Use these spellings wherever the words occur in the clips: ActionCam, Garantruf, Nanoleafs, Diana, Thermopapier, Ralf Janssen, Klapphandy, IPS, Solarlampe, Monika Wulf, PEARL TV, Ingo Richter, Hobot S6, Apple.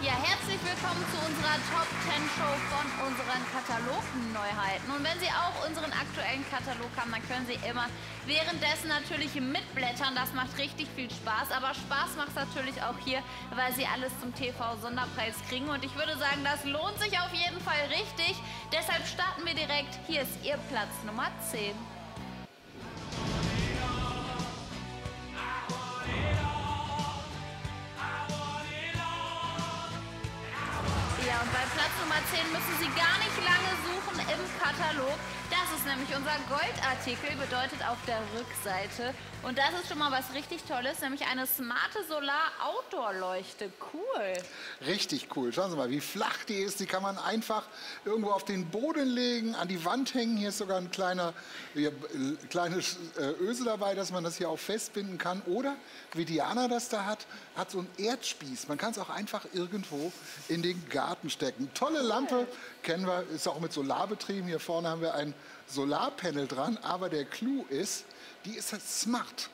Ja, herzlich willkommen zu unserer Top 10 Show von unseren Katalogneuheiten. Und wenn Sie auch unseren aktuellen Katalog haben, dann können Sie immer währenddessen natürlich mitblättern. Das macht richtig viel Spaß. Aber Spaß macht es natürlich auch hier, weil Sie alles zum TV-Sonderpreis kriegen. Und ich würde sagen, das lohnt sich auf jeden Fall richtig. Deshalb starten wir direkt. Hier ist Ihr Platz Nummer 10. Und bei Platz Nummer 10 müssen Sie gar nicht lange suchen im Katalog. Das ist nämlich unser Goldartikel, bedeutet auf der Rückseite. Und das ist schon mal was richtig Tolles, nämlich eine smarte Solar-Outdoor-Leuchte. Cool. Richtig cool. Schauen Sie mal, wie flach die ist. Die kann man einfach irgendwo auf den Boden legen, an die Wand hängen. Hier ist sogar ein kleines Öse dabei, dass man das hier auch festbinden kann. Oder, wie Diana das da hat, hat so einen Erdspieß. Man kann es auch einfach irgendwo in den Garten stecken. Tolle Lampe, kennen wir, ist auch mit Solar betrieben. Hier vorne haben wir ein Solarpanel dran, aber der Clou ist, die ist halt smart.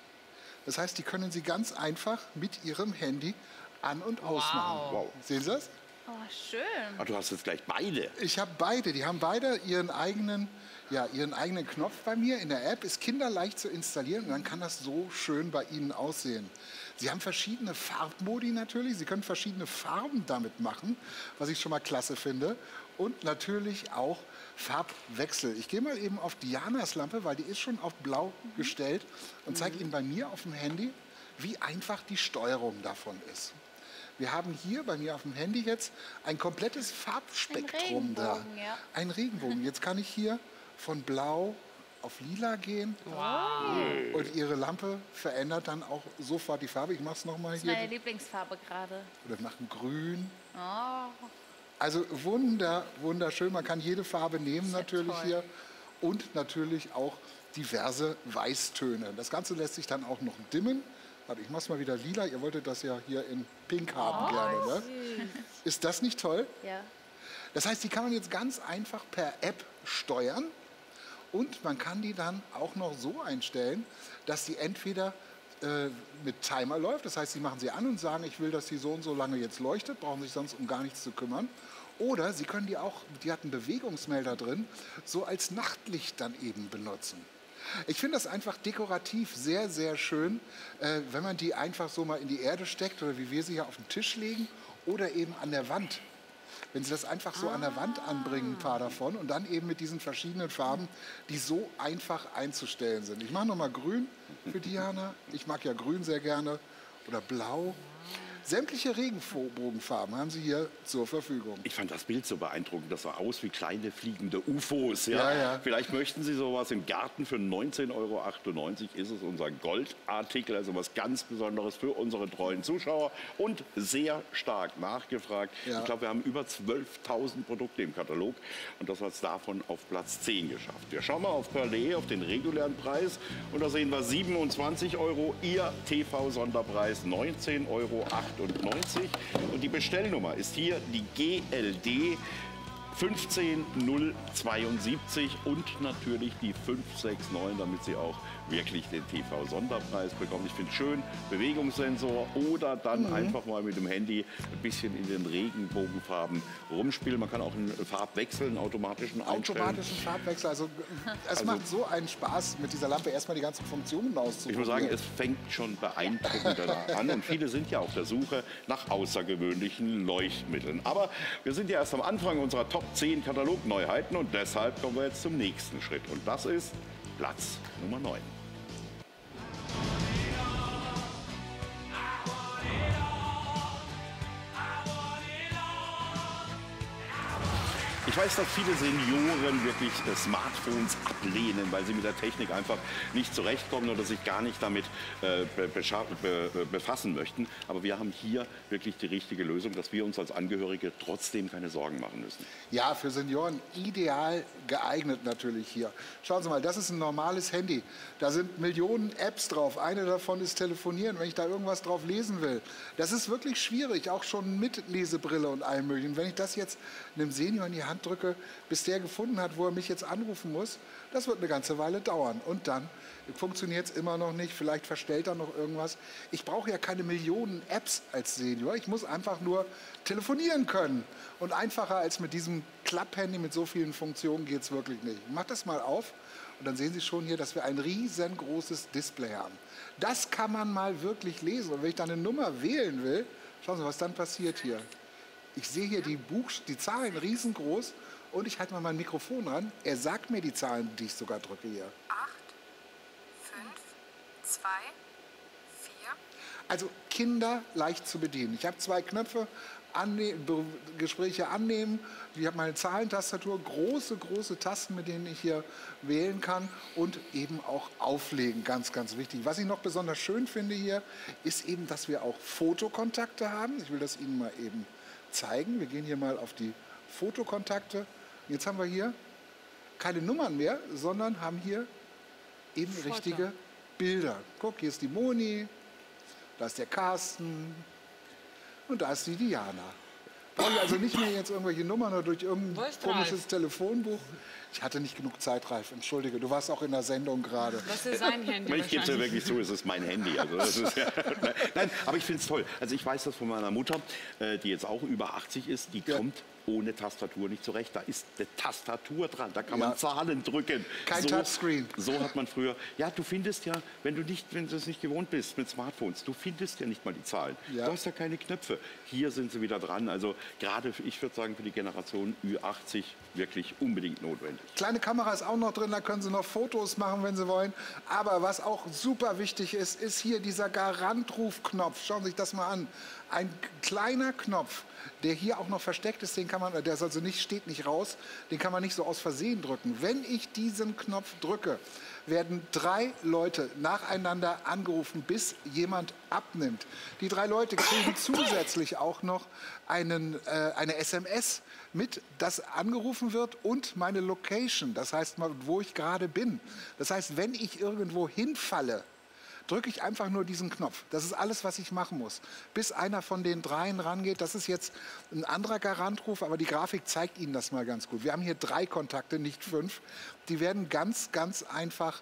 Das heißt, die können Sie ganz einfach mit Ihrem Handy an- und ausmachen. Wow. Sehen Sie das? Oh, schön. Aber du hast jetzt gleich beide. Ich habe beide. Die haben beide ihren eigenen Knopf bei mir in der App. Ist kinderleicht zu installieren und dann kann das so schön bei Ihnen aussehen. Sie haben verschiedene Farbmodi natürlich. Sie können verschiedene Farben damit machen, was ich schon mal klasse finde. Und natürlich auch Farbwechsel. Ich gehe mal eben auf Dianas Lampe, weil die ist schon auf blau gestellt und zeige Ihnen bei mir auf dem Handy, wie einfach die Steuerung davon ist. Wir haben hier bei mir auf dem Handy jetzt ein komplettes Farbspektrum Ein Regenbogen. Jetzt kann ich hier von blau auf lila gehen. Wow. Und Ihre Lampe verändert dann auch sofort die Farbe. Ich mache es nochmal hier. Das ist meine Lieblingsfarbe gerade. Oder wir machen grün. Oh. Also wunderschön. Man kann jede Farbe nehmen natürlich hier. Und natürlich auch diverse Weißtöne. Das Ganze lässt sich dann auch noch dimmen. Warte, ich mach's mal wieder lila. Ihr wolltet das ja hier in Pink haben gerne, ne? Ist das nicht toll? Ja. Das heißt, die kann man jetzt ganz einfach per App steuern. Und man kann die dann auch noch so einstellen, dass sie entweder mit Timer läuft. Das heißt, Sie machen sie an und sagen, ich will, dass die so und so lange jetzt leuchtet. Brauchen sich sonst um gar nichts zu kümmern. Oder Sie können die auch, die hat einen Bewegungsmelder drin, so als Nachtlicht dann eben benutzen. Ich finde das einfach dekorativ sehr, sehr schön, wenn man die einfach so mal in die Erde steckt oder wie wir sie hier auf den Tisch legen oder eben an der Wand. Wenn Sie das einfach so an der Wand anbringen, ein paar davon und dann eben mit diesen verschiedenen Farben, die so einfach einzustellen sind. Ich mache nochmal grün für Diana. Ich mag ja grün sehr gerne oder blau. Sämtliche Regenbogenfarben haben Sie hier zur Verfügung. Ich fand das Bild so beeindruckend. Das sah aus wie kleine fliegende UFOs. Ja? Ja, ja. Vielleicht möchten Sie sowas im Garten für 19,98 Euro. Ist es unser Goldartikel, also was ganz Besonderes für unsere treuen Zuschauer und sehr stark nachgefragt. Ja. Ich glaube, wir haben über 12.000 Produkte im Katalog und das hat es davon auf Platz 10 geschafft. Wir schauen mal auf Perlet, auf den regulären Preis und da sehen wir 27 Euro. Ihr TV-Sonderpreis 19,98 Euro. Und die Bestellnummer ist hier die GLD 15072 und natürlich die 569, damit Sie auch wirklich den TV-Sonderpreis bekommen. Ich finde es schön, Bewegungssensor oder dann einfach mal mit dem Handy ein bisschen in den Regenbogenfarben rumspielen. Man kann auch einen Farbwechsel, einen automatischen einstellen. Automatischen Farbwechsel, also es macht so einen Spaß, mit dieser Lampe erstmal die ganzen Funktionen auszuprobieren. Ich muss sagen, es fängt schon beeindruckend an und viele sind ja auf der Suche nach außergewöhnlichen Leuchtmitteln. Aber wir sind ja erst am Anfang unserer Top 10 Katalogneuheiten und deshalb kommen wir jetzt zum nächsten Schritt und das ist Platz Nummer 9. Ich weiß, dass viele Senioren wirklich Smartphones ablehnen, weil sie mit der Technik einfach nicht zurechtkommen oder sich gar nicht damit befassen möchten. Aber wir haben hier wirklich die richtige Lösung, dass wir uns als Angehörige trotzdem keine Sorgen machen müssen. Ja, für Senioren ideal geeignet natürlich hier. Schauen Sie mal, das ist ein normales Handy. Da sind Millionen Apps drauf. Eine davon ist Telefonieren, wenn ich da irgendwas drauf lesen will. Das ist wirklich schwierig, auch schon mit Lesebrille und allem möglichen. Wenn ich das jetzt einem Senior in die Hand drücke, bis der gefunden hat, wo er mich jetzt anrufen muss. Das wird eine ganze Weile dauern. Und dann funktioniert es immer noch nicht, vielleicht verstellt er noch irgendwas. Ich brauche ja keine Millionen Apps als Senior, ich muss einfach nur telefonieren können. Und einfacher als mit diesem Klapp-Handy mit so vielen Funktionen geht es wirklich nicht. Ich mach das mal auf und dann sehen Sie schon hier, dass wir ein riesengroßes Display haben. Das kann man mal wirklich lesen. Und wenn ich dann eine Nummer wählen will, schauen Sie, was dann passiert hier. Ich sehe hier die Zahlen riesengroß und ich halte mal mein Mikrofon ran. Er sagt mir die Zahlen, die ich sogar drücke hier. 8, 5, 2, 4. Also Kinder leicht zu bedienen. Ich habe zwei Knöpfe, Gespräche annehmen. Ich habe meine Zahlentastatur, große, große Tasten, mit denen ich hier wählen kann und eben auch auflegen, ganz, ganz wichtig. Was ich noch besonders schön finde hier, ist eben, dass wir auch Fotokontakte haben. Ich will das Ihnen mal eben zeigen. Wir gehen hier mal auf die Fotokontakte. Jetzt haben wir hier keine Nummern mehr, sondern haben hier eben richtige Bilder. Guck, hier ist die Moni, da ist der Carsten und da ist die Diana. Brauche ich also nicht mehr jetzt irgendwelche Nummern oder durch irgendein komisches Telefonbuch. Ich hatte nicht genug Zeit, Ralf, entschuldige, du warst auch in der Sendung gerade. Das ist sein Handy. Ich gebe es ja wirklich zu, es ist mein Handy. Also das ist ja, nein, aber ich finde es toll. Also ich weiß das von meiner Mutter, die jetzt auch über 80 ist, die kommt ohne Tastatur nicht zurecht. Da ist eine Tastatur dran, da kann man Zahlen drücken. Kein Touchscreen. So hat man früher. Ja, du findest ja, wenn du es nicht gewohnt bist mit Smartphones, du findest ja nicht mal die Zahlen. Ja. Du hast ja keine Knöpfe. Hier sind sie wieder dran. Also gerade, ich würde sagen, für die Generation Ü80 wirklich unbedingt notwendig. Kleine Kamera ist auch noch drin, da können Sie noch Fotos machen, wenn Sie wollen. Aber was auch super wichtig ist, ist hier dieser Garantrufknopf. Schauen Sie sich das mal an. Ein kleiner Knopf, der hier auch noch versteckt ist, den kann man, der ist also nicht, steht nicht raus, den kann man nicht so aus Versehen drücken. Wenn ich diesen Knopf drücke, werden 3 Leute nacheinander angerufen, bis jemand abnimmt. Die 3 Leute kriegen zusätzlich auch noch eine SMS mit, dass angerufen wird, und meine Location, das heißt, wo ich gerade bin. Das heißt, wenn ich irgendwo hinfalle, drücke ich einfach nur diesen Knopf. Das ist alles, was ich machen muss. Bis einer von den 3 rangeht. Das ist jetzt ein anderer Garantruf, aber die Grafik zeigt Ihnen das mal ganz gut. Wir haben hier 3 Kontakte, nicht 5. Die werden ganz, ganz einfach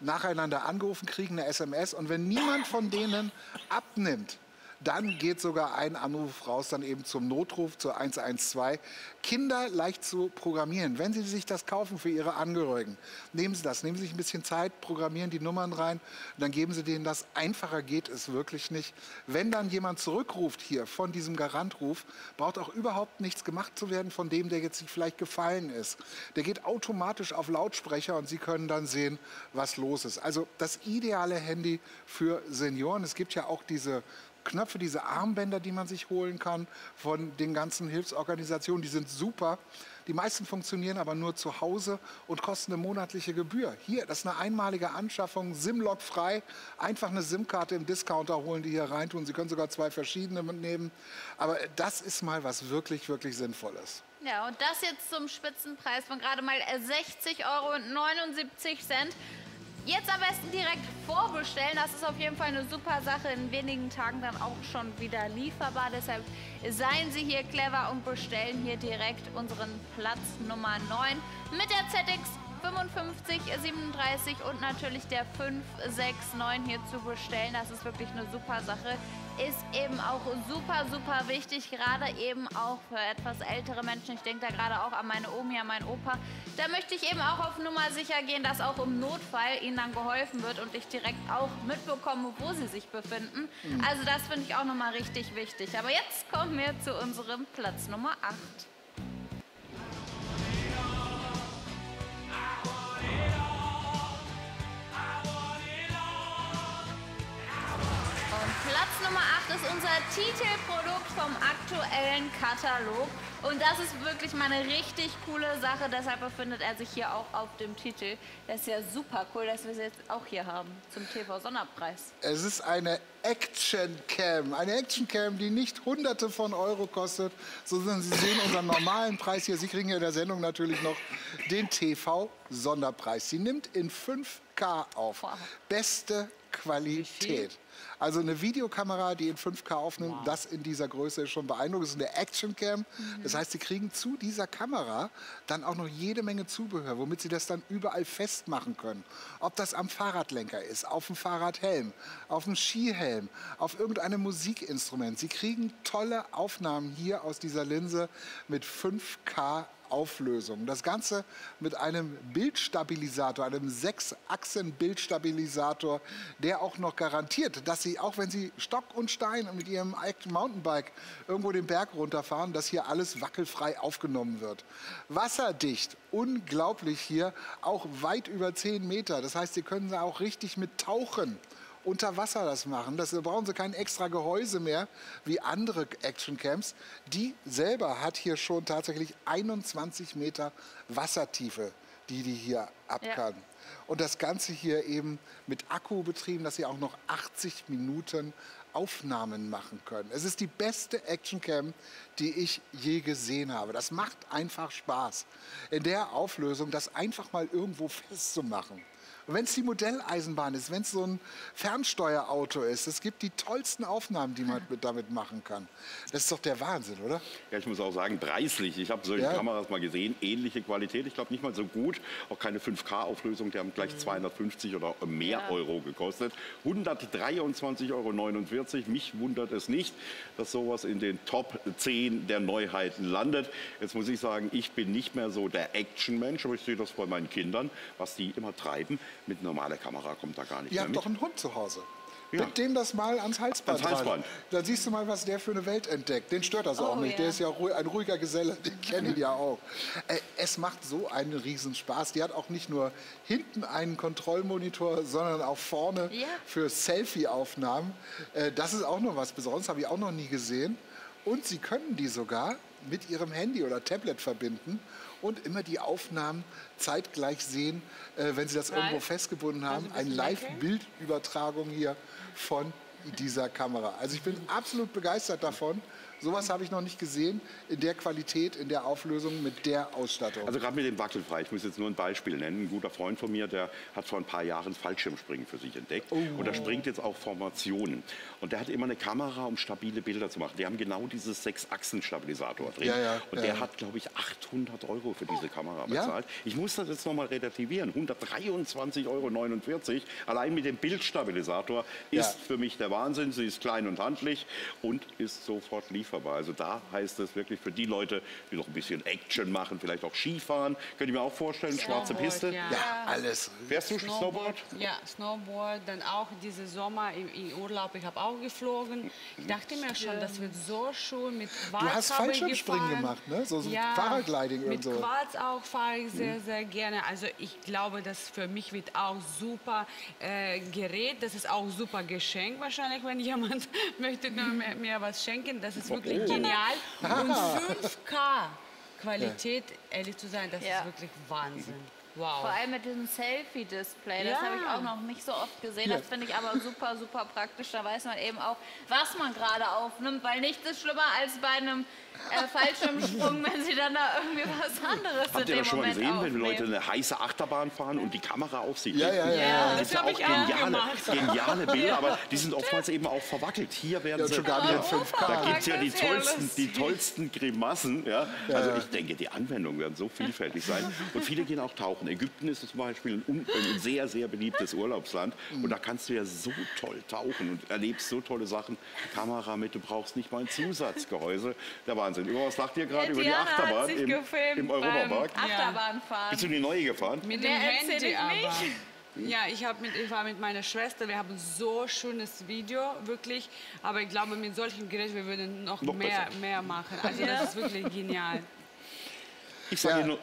nacheinander angerufen, kriegen eine SMS. Und wenn niemand von denen abnimmt, dann geht sogar ein Anruf raus, dann eben zum Notruf, zur 112. Kinder leicht zu programmieren. Wenn Sie sich das kaufen für Ihre Angehörigen, nehmen Sie das. Nehmen Sie sich ein bisschen Zeit, programmieren die Nummern rein, dann geben Sie denen das. Einfacher geht es wirklich nicht. Wenn dann jemand zurückruft hier von diesem Garantruf, braucht auch überhaupt nichts gemacht zu werden von dem, der jetzt vielleicht gefallen ist. Der geht automatisch auf Lautsprecher und Sie können dann sehen, was los ist. Also das ideale Handy für Senioren. Es gibt ja auch diese Knöpfe, diese Armbänder, die man sich holen kann von den ganzen Hilfsorganisationen, die sind super. Die meisten funktionieren aber nur zu Hause und kosten eine monatliche Gebühr. Hier, das ist eine einmalige Anschaffung, SIM-Lock frei. Einfach eine SIM-Karte im Discounter holen, die hier reintun. Sie können sogar 2 verschiedene mitnehmen. Aber das ist mal was wirklich, wirklich Sinnvolles. Ja, und das jetzt zum Spitzenpreis von gerade mal 60,79 €. Jetzt am besten direkt vorbestellen. Das ist auf jeden Fall eine super Sache. In wenigen Tagen dann auch schon wieder lieferbar. Deshalb seien Sie hier clever und bestellen hier direkt unseren Platz Nummer 9 mit der ZX 5537 und natürlich der 569 hier zu bestellen. Das ist wirklich eine super Sache. Ist eben auch super, super wichtig, gerade eben auch für etwas ältere Menschen. Ich denke da gerade auch an meine Omi, an meinen Opa. Da möchte ich eben auch auf Nummer sicher gehen, dass auch im Notfall ihnen dann geholfen wird und ich direkt auch mitbekomme, wo sie sich befinden. Also das finde ich auch nochmal richtig wichtig. Aber jetzt kommen wir zu unserem Platz Nummer 8. Platz Nummer 8 ist unser Titelprodukt vom aktuellen Katalog. Und das ist wirklich mal eine richtig coole Sache. Deshalb befindet er sich hier auch auf dem Titel. Das ist ja super cool, dass wir es jetzt auch hier haben zum TV-Sonderpreis. Es ist eine Action-Cam. Eine Action-Cam, die nicht Hunderte von Euro kostet, sondern Sie sehen unseren normalen Preis hier. Sie kriegen hier in der Sendung natürlich noch den TV-Sonderpreis. Sie nimmt in 5K auf. Beste Qualität. Also eine Videokamera, die in 5K aufnimmt, wow, das in dieser Größe ist schon beeindruckend. Das ist eine Actioncam. Mhm. Das heißt, sie kriegen zu dieser Kamera dann auch noch jede Menge Zubehör, womit sie das dann überall festmachen können. Ob das am Fahrradlenker ist, auf dem Fahrradhelm, auf dem Skihelm, auf irgendeinem Musikinstrument. Sie kriegen tolle Aufnahmen hier aus dieser Linse mit 5K Auflösung. Das Ganze mit einem Bildstabilisator, einem 6-Achsen-Bildstabilisator, der auch noch garantiert, dass Sie, auch wenn Sie Stock und Stein mit Ihrem Mountainbike irgendwo den Berg runterfahren, dass hier alles wackelfrei aufgenommen wird. Wasserdicht, unglaublich hier, auch weit über 10 Meter. Das heißt, Sie können da auch richtig mit tauchen. Unter Wasser das machen. Da brauchen Sie kein extra Gehäuse mehr wie andere Actioncams. Die selber hat hier schon tatsächlich 21 Meter Wassertiefe, die hier ab kann. Ja. Und das Ganze hier eben mit Akku betrieben, dass Sie auch noch 80 Minuten Aufnahmen machen können. Es ist die beste Actioncam, die ich je gesehen habe. Das macht einfach Spaß. In der Auflösung, das einfach mal irgendwo festzumachen. Und wenn es die Modelleisenbahn ist, wenn es so ein Fernsteuerauto ist, es gibt die tollsten Aufnahmen, die man damit machen kann. Das ist doch der Wahnsinn, oder? Ja, ich muss auch sagen, preislich. Ich habe solche Kameras mal gesehen, ähnliche Qualität. Ich glaube nicht mal so gut, auch keine 5K-Auflösung. Die haben gleich 250 oder mehr Euro gekostet. 123,49 Euro. Mich wundert es nicht, dass sowas in den Top 10 der Neuheiten landet. Jetzt muss ich sagen, ich bin nicht mehr so der Action-Mensch, aber ich sehe das bei meinen Kindern, was die immer treiben. Mit normaler Kamera kommt da gar nicht mehr mit. Ihr habt doch einen Hund zu Hause. Ja. Mit dem das mal ans Halsband. Ans Halsband. Da siehst du mal, was der für eine Welt entdeckt. Den stört das auch nicht. Ja. Der ist ja ein ruhiger Geselle. Den kenne ich ja auch. Es macht so einen Riesenspaß. Die hat auch nicht nur hinten einen Kontrollmonitor, sondern auch vorne für Selfie-Aufnahmen. Das ist auch noch was Besonderes. Habe ich auch noch nie gesehen. Und Sie können die sogar mit Ihrem Handy oder Tablet verbinden und immer die Aufnahmen zeitgleich sehen, wenn Sie das irgendwo festgebunden haben. Eine Live-Bildübertragung hier von dieser Kamera. Also ich bin absolut begeistert davon. Sowas habe ich noch nicht gesehen, in der Qualität, in der Auflösung, mit der Ausstattung. Also gerade mit dem Wackelfrei, ich muss jetzt nur ein Beispiel nennen. Ein guter Freund von mir, der hat vor ein paar Jahren Fallschirmspringen für sich entdeckt. Oh. Und er springt jetzt auch Formationen. Und der hat immer eine Kamera, um stabile Bilder zu machen. Die haben genau dieses 6-Achsen-Stabilisator drin. Ja, ja, und der hat, glaube ich, 800 Euro für diese Kamera bezahlt. Ja? Ich muss das jetzt nochmal relativieren. 123,49 Euro. Allein mit dem Bildstabilisator ist für mich der Wahnsinn. Sie ist klein und handlich und ist sofort lieferbar. Also da heißt es wirklich für die Leute, die noch ein bisschen Action machen, vielleicht auch Skifahren. Könnt ihr mir auch vorstellen, schwarze Piste? Ja, ja, alles. Fährst du Snowboard? Ja, Snowboard. Dann auch diese Sommer im Urlaub. Ich habe auch geflogen. Ich dachte mir schon, das wird so schön mit Quadskabel. Du hast Fallschirmspringen gemacht, ne? So Paragliding und so. Mit Quads auch fahre ich sehr, sehr gerne. Also ich glaube, das für mich wird auch super Gerät. Das ist auch super Geschenk wahrscheinlich, wenn jemand möchte mir was schenken. Das ist wirklich genial. Und 5K-Qualität, ehrlich zu sein, das ist wirklich Wahnsinn. Wow. Vor allem mit diesem Selfie-Display, das habe ich auch noch nicht so oft gesehen. Das finde ich aber super, super praktisch. Da weiß man eben auch, was man gerade aufnimmt, weil nichts ist schlimmer als bei einem Fallschirmsprung, wenn Sie dann da irgendwie was anderes in dem Moment aufnehmen. Habt ihr das schon mal gesehen, wenn Leute eine heiße Achterbahn fahren und die Kamera auf sich richten? Ja, das habe ich auch gemacht. Geniale Bilder, aber die sind oftmals eben auch verwackelt. Hier werden sie schon gar nicht in 5K. Da gibt es ja die tollsten Grimassen. Ja? Also ich denke, die Anwendungen werden so vielfältig sein. Und viele gehen auch tauchen. Ägypten ist zum Beispiel ein sehr, sehr beliebtes Urlaubsland. Und da kannst du ja so toll tauchen und erlebst so tolle Sachen. Kamera mit, du brauchst nicht mal ein Zusatzgehäuse. Da war Wahnsinn. Über was lacht ihr gerade? Über die Achterbahn im Europapark? Achterbahnfahren. Bist du die neue gefahren? Mit dem Handy aber. Ja, ich war mit meiner Schwester, wir haben so schönes Video, wirklich. Aber ich glaube, mit solchen Geräten, wir würden noch mehr machen. Also das ist wirklich genial. Ich sage nur,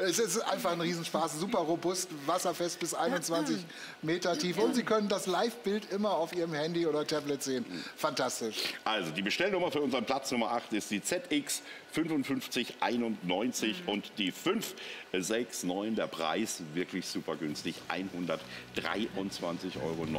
es ist einfach ein Riesenspaß, super robust, wasserfest, bis 21 Meter tief. Und Sie können das Live-Bild immer auf Ihrem Handy oder Tablet sehen. Fantastisch. Also die Bestellnummer für unseren Platz Nummer 8 ist die ZX 5591 und die 569. Der Preis wirklich super günstig, 123,49 Euro. Und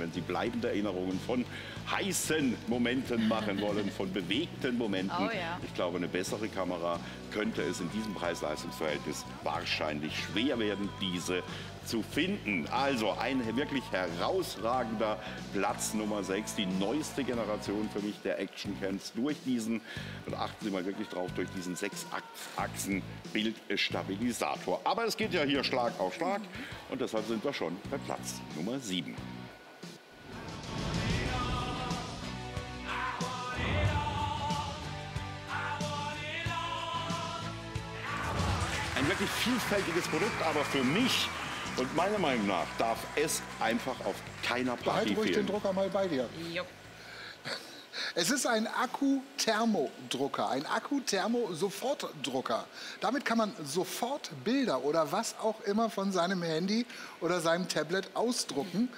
wenn Sie bleibende Erinnerungen von heißen Momenten machen wollen, von bewegten Momenten, ich glaube, eine bessere Kamera könnte es in diesem Preis-Leistungsverhältnis wird es wahrscheinlich schwer werden, diese zu finden. Also ein wirklich herausragender Platz Nummer 6, die neueste Generation für mich der Action-Cams durch diesen, und achten Sie mal wirklich drauf, durch diesen 6-Achsen-Bildstabilisator. Aber es geht ja hier Schlag auf Schlag und deshalb sind wir schon bei Platz Nummer 7. Ein wirklich vielfältiges Produkt, aber für mich und meiner Meinung nach darf es einfach auf keiner Party fehlen. Behalte ruhig den Drucker mal bei dir. Jo. Es ist ein Akku-Thermodrucker, ein Akku-Thermo-Sofortdrucker. Damit kann man sofort Bilder oder was auch immer von seinem Handy oder seinem Tablet ausdrucken.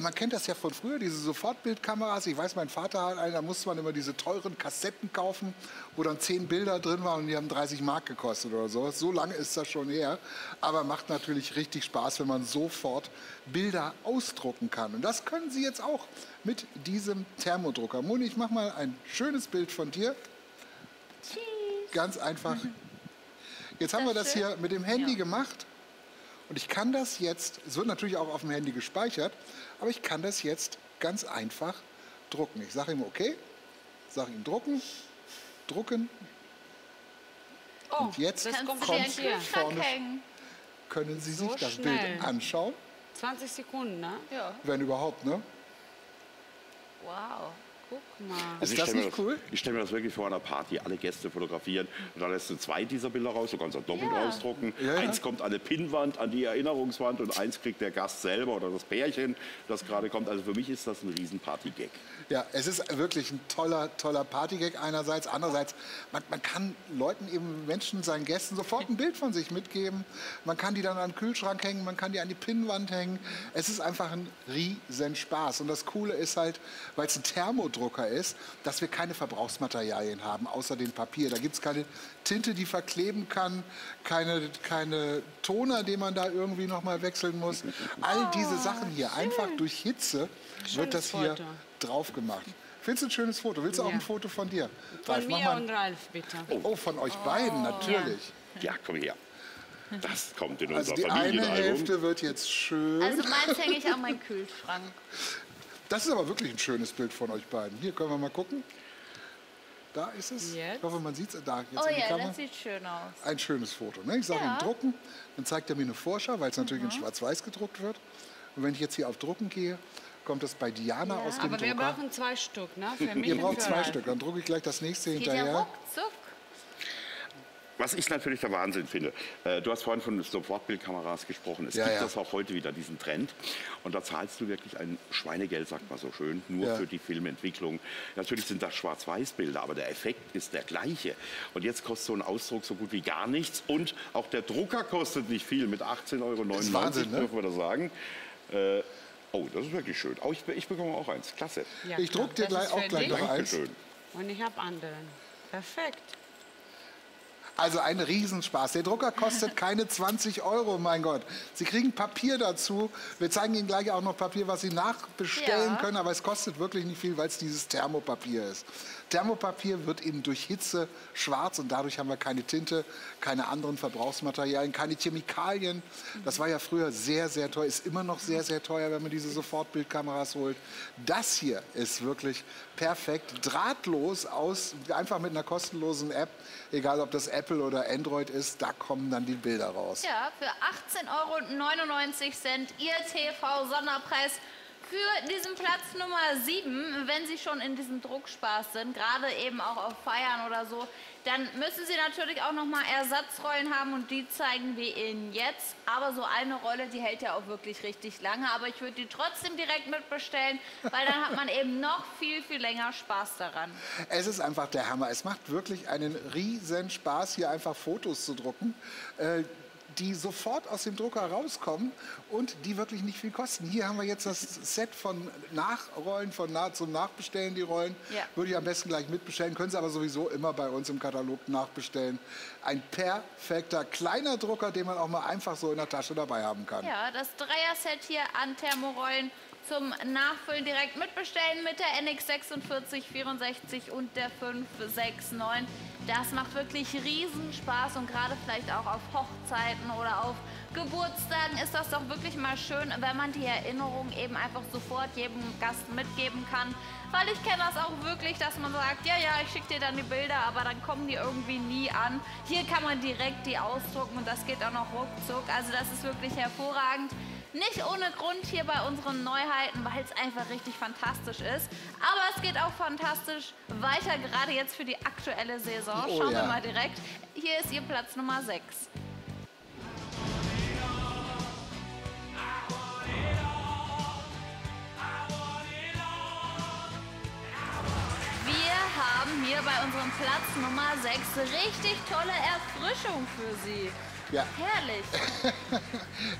Man kennt das ja von früher, diese Sofortbildkameras. Ich weiß, mein Vater hat eine, da musste man immer diese teuren Kassetten kaufen, wo dann 10 Bilder drin waren und die haben 30 Mark gekostet oder so. So lange ist das schon her. Aber macht natürlich richtig Spaß, wenn man sofort Bilder ausdrucken kann. Und das können Sie jetzt auch mit diesem Thermodrucker. Moni, ich mache mal ein schönes Bild von dir. Tschüss. Ganz einfach. Jetzt haben wir das hier mit dem Handy gemacht. Und ich kann das jetzt, es wird natürlich auch auf dem Handy gespeichert, aber ich kann das jetzt ganz einfach drucken. Ich sage ihm okay, sage ihm drucken. Oh, und jetzt das kommt vorne, können Sie sich das Bild anschauen. 20 Sekunden, ne? Ja. Wenn überhaupt, ne? Wow, guck mal. Also ist das nicht cool? Ich stelle mir das wirklich vor einer Party, alle Gäste fotografieren und dann lässt du 2 dieser Bilder raus, du kannst auch doppelt ausdrucken. Ja, ja. Eins kommt an die Pinnwand, an die Erinnerungswand und eins kriegt der Gast selber oder das Pärchen, das gerade kommt. Also für mich ist das ein riesen Partygag. Ja, es ist wirklich ein toller Partygag einerseits. Andererseits, man kann Leuten, eben Menschen, seinen Gästen sofort ein Bild von sich mitgeben. Man kann die dann an den Kühlschrank hängen, man kann die an die Pinnwand hängen. Es ist einfach ein riesen Spaß. Und das Coole ist halt, weil es ein Thermodrucker ist, dass wir keine Verbrauchsmaterialien haben, außer dem Papier. Da gibt es keine Tinte, die verkleben kann, keine Toner, den man da irgendwie nochmal wechseln muss. All diese Sachen hier, einfach durch Hitze wird das hier drauf gemacht. Findest du ein schönes Foto? Willst du auch ein Foto von dir? Von Ralf, mir und Ralf, bitte. Oh, von euch beiden, natürlich. Ja, komm her. Das kommt in unser Familienalbum. Also die eine Hälfte wird jetzt schön. Also meins hänge ich an meinen Kühlschrank. Das ist aber wirklich ein schönes Bild von euch beiden. Hier, können wir mal gucken. Da ist es. Jetzt. Ich hoffe, man sieht es. Da, jetzt in die Kamera. Das sieht schön aus. Ein schönes Foto. Ne? Ich sage ihm drucken, dann zeigt er mir eine Vorschau, weil es natürlich in schwarz-weiß gedruckt wird. Und wenn ich jetzt hier auf drucken gehe, kommt das bei Diana aus dem Drucker. Aber wir brauchen 2 Stück, ne? Für mich. Ihr braucht 2 Stück, dann drucke ich gleich das nächste hinterher. Geht ja ruckzuck. Was ich natürlich der Wahnsinn finde, du hast vorhin von Sofortbildkameras gesprochen. Es gibt das auch heute wieder, diesen Trend. Und da zahlst du wirklich ein Schweinegeld, sagt man so schön, nur für die Filmentwicklung. Natürlich sind das Schwarz-Weiß-Bilder, aber der Effekt ist der gleiche. Und jetzt kostet so ein Ausdruck so gut wie gar nichts. Und auch der Drucker kostet nicht viel, mit 18,99 €, ne? Dürfen wir das sagen. Oh, das ist wirklich schön. Oh, ich bekomme auch eins. Klasse. Ja, ich druck dir gleich noch eins. Und ich habe anderen. Perfekt. Also ein Riesenspaß. Der Drucker kostet keine 20 €, mein Gott. Sie kriegen Papier dazu. Wir zeigen Ihnen gleich auch noch Papier, was Sie nachbestellen können. Aber es kostet wirklich nicht viel, weil es dieses Thermopapier ist. Thermopapier wird eben durch Hitze schwarz und dadurch haben wir keine Tinte, keine anderen Verbrauchsmaterialien, keine Chemikalien. Das war ja früher sehr, sehr teuer. Ist immer noch sehr, sehr teuer, wenn man diese Sofortbildkameras holt. Das hier ist wirklich perfekt. Drahtlos, einfach mit einer kostenlosen App. Egal, ob das Apple oder Android ist, da kommen dann die Bilder raus. Ja, für 18,99 € Ihr TV-Sonderpreis. Für diesen Platz Nummer 7, wenn Sie schon in diesem Druckspaß sind, gerade eben auch auf Feiern oder so, dann müssen Sie natürlich auch nochmal Ersatzrollen haben und die zeigen wir Ihnen jetzt. Aber so eine Rolle, die hält ja auch wirklich richtig lange, aber ich würde die trotzdem direkt mitbestellen, weil dann hat man eben noch viel, viel länger Spaß daran. Es ist einfach der Hammer. Es macht wirklich einen riesen Spaß, hier einfach Fotos zu drucken, die sofort aus dem Drucker rauskommen und die wirklich nicht viel kosten. Hier haben wir jetzt das Set von Nachrollen, zum Nachbestellen die Rollen. Ja. Würde ich am besten gleich mitbestellen, können Sie aber sowieso immer bei uns im Katalog nachbestellen. Ein perfekter kleiner Drucker, den man auch mal einfach so in der Tasche dabei haben kann. Ja, das Dreier-Set hier an Thermorollen zum Nachfüllen direkt mitbestellen mit der NX 4664 und der 569. Das macht wirklich riesen Spaß und gerade vielleicht auch auf Hochzeiten oder auf Geburtstagen ist das doch wirklich mal schön, wenn man die Erinnerung eben einfach sofort jedem Gast mitgeben kann. Weil ich kenne das auch wirklich, dass man sagt, ja, ja, ich schicke dir dann die Bilder, aber dann kommen die irgendwie nie an. Hier kann man direkt die ausdrucken und das geht auch noch ruckzuck. Also das ist wirklich hervorragend. Nicht ohne Grund hier bei unseren Neuheiten, weil es einfach richtig fantastisch ist. Aber es geht auch fantastisch weiter, gerade jetzt für die aktuelle Saison. Oh, schauen wir mal direkt. Hier ist ihr Platz Nummer 6. Hier bei unserem Platz Nummer 6 richtig tolle Erfrischung für Sie. Ja. Herrlich.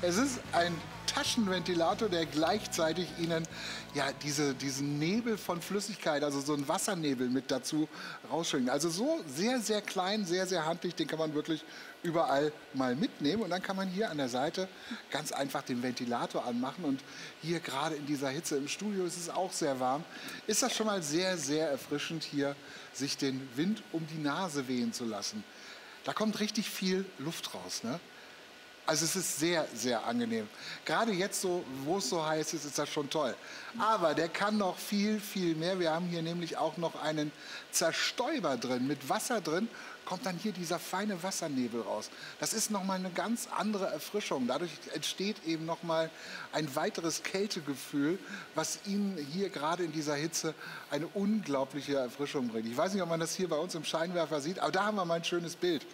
Es ist ein Taschenventilator, der gleichzeitig Ihnen ja diesen Nebel von Flüssigkeit, also so einen Wassernebel mit dazu rausschwingt. Also so sehr, sehr klein, sehr, sehr handlich, den kann man wirklich überall mal mitnehmen. Und dann kann man hier an der Seite ganz einfach den Ventilator anmachen. Und hier gerade in dieser Hitze im Studio ist es auch sehr warm. Ist das schon mal sehr, sehr erfrischend, hier sich den Wind um die Nase wehen zu lassen. Da kommt richtig viel Luft raus, ne? Also es ist sehr, sehr angenehm. Gerade jetzt, so, wo es so heiß ist, ist das schon toll. Aber der kann noch viel, viel mehr. Wir haben hier nämlich auch noch einen Zerstäuber drin, mit Wasser drin. Kommt dann hier dieser feine Wassernebel raus. Das ist nochmal eine ganz andere Erfrischung. Dadurch entsteht eben nochmal ein weiteres Kältegefühl, was Ihnen hier gerade in dieser Hitze eine unglaubliche Erfrischung bringt. Ich weiß nicht, ob man das hier bei uns im Scheinwerfer sieht, aber da haben wir mal ein schönes Bild.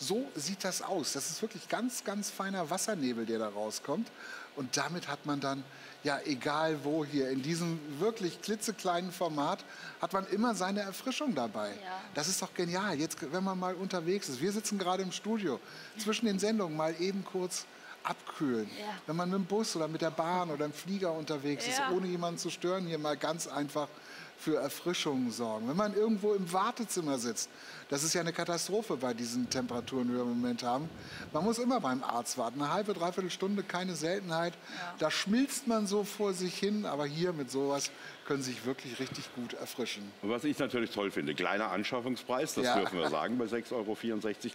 So sieht das aus. Das ist wirklich ganz, ganz feiner Wassernebel, der da rauskommt. Und damit hat man dann, ja, egal wo hier, in diesem wirklich klitzekleinen Format, hat man immer seine Erfrischung dabei. Ja. Das ist doch genial, jetzt, wenn man mal unterwegs ist. Wir sitzen gerade im Studio, zwischen den Sendungen mal eben kurz abkühlen. Ja. Wenn man mit dem Bus oder mit der Bahn oder im Flieger unterwegs ist, ohne jemanden zu stören, hier mal ganz einfach für Erfrischung sorgen. Wenn man irgendwo im Wartezimmer sitzt, das ist ja eine Katastrophe bei diesen Temperaturen, die wir im Moment haben. Man muss immer beim Arzt warten, eine halbe, dreiviertel Stunde, keine Seltenheit. Ja. Da schmilzt man so vor sich hin, aber hier mit sowas können Sie sich wirklich richtig gut erfrischen. Und was ich natürlich toll finde, kleiner Anschaffungspreis, das dürfen wir sagen, bei 6,64 Euro,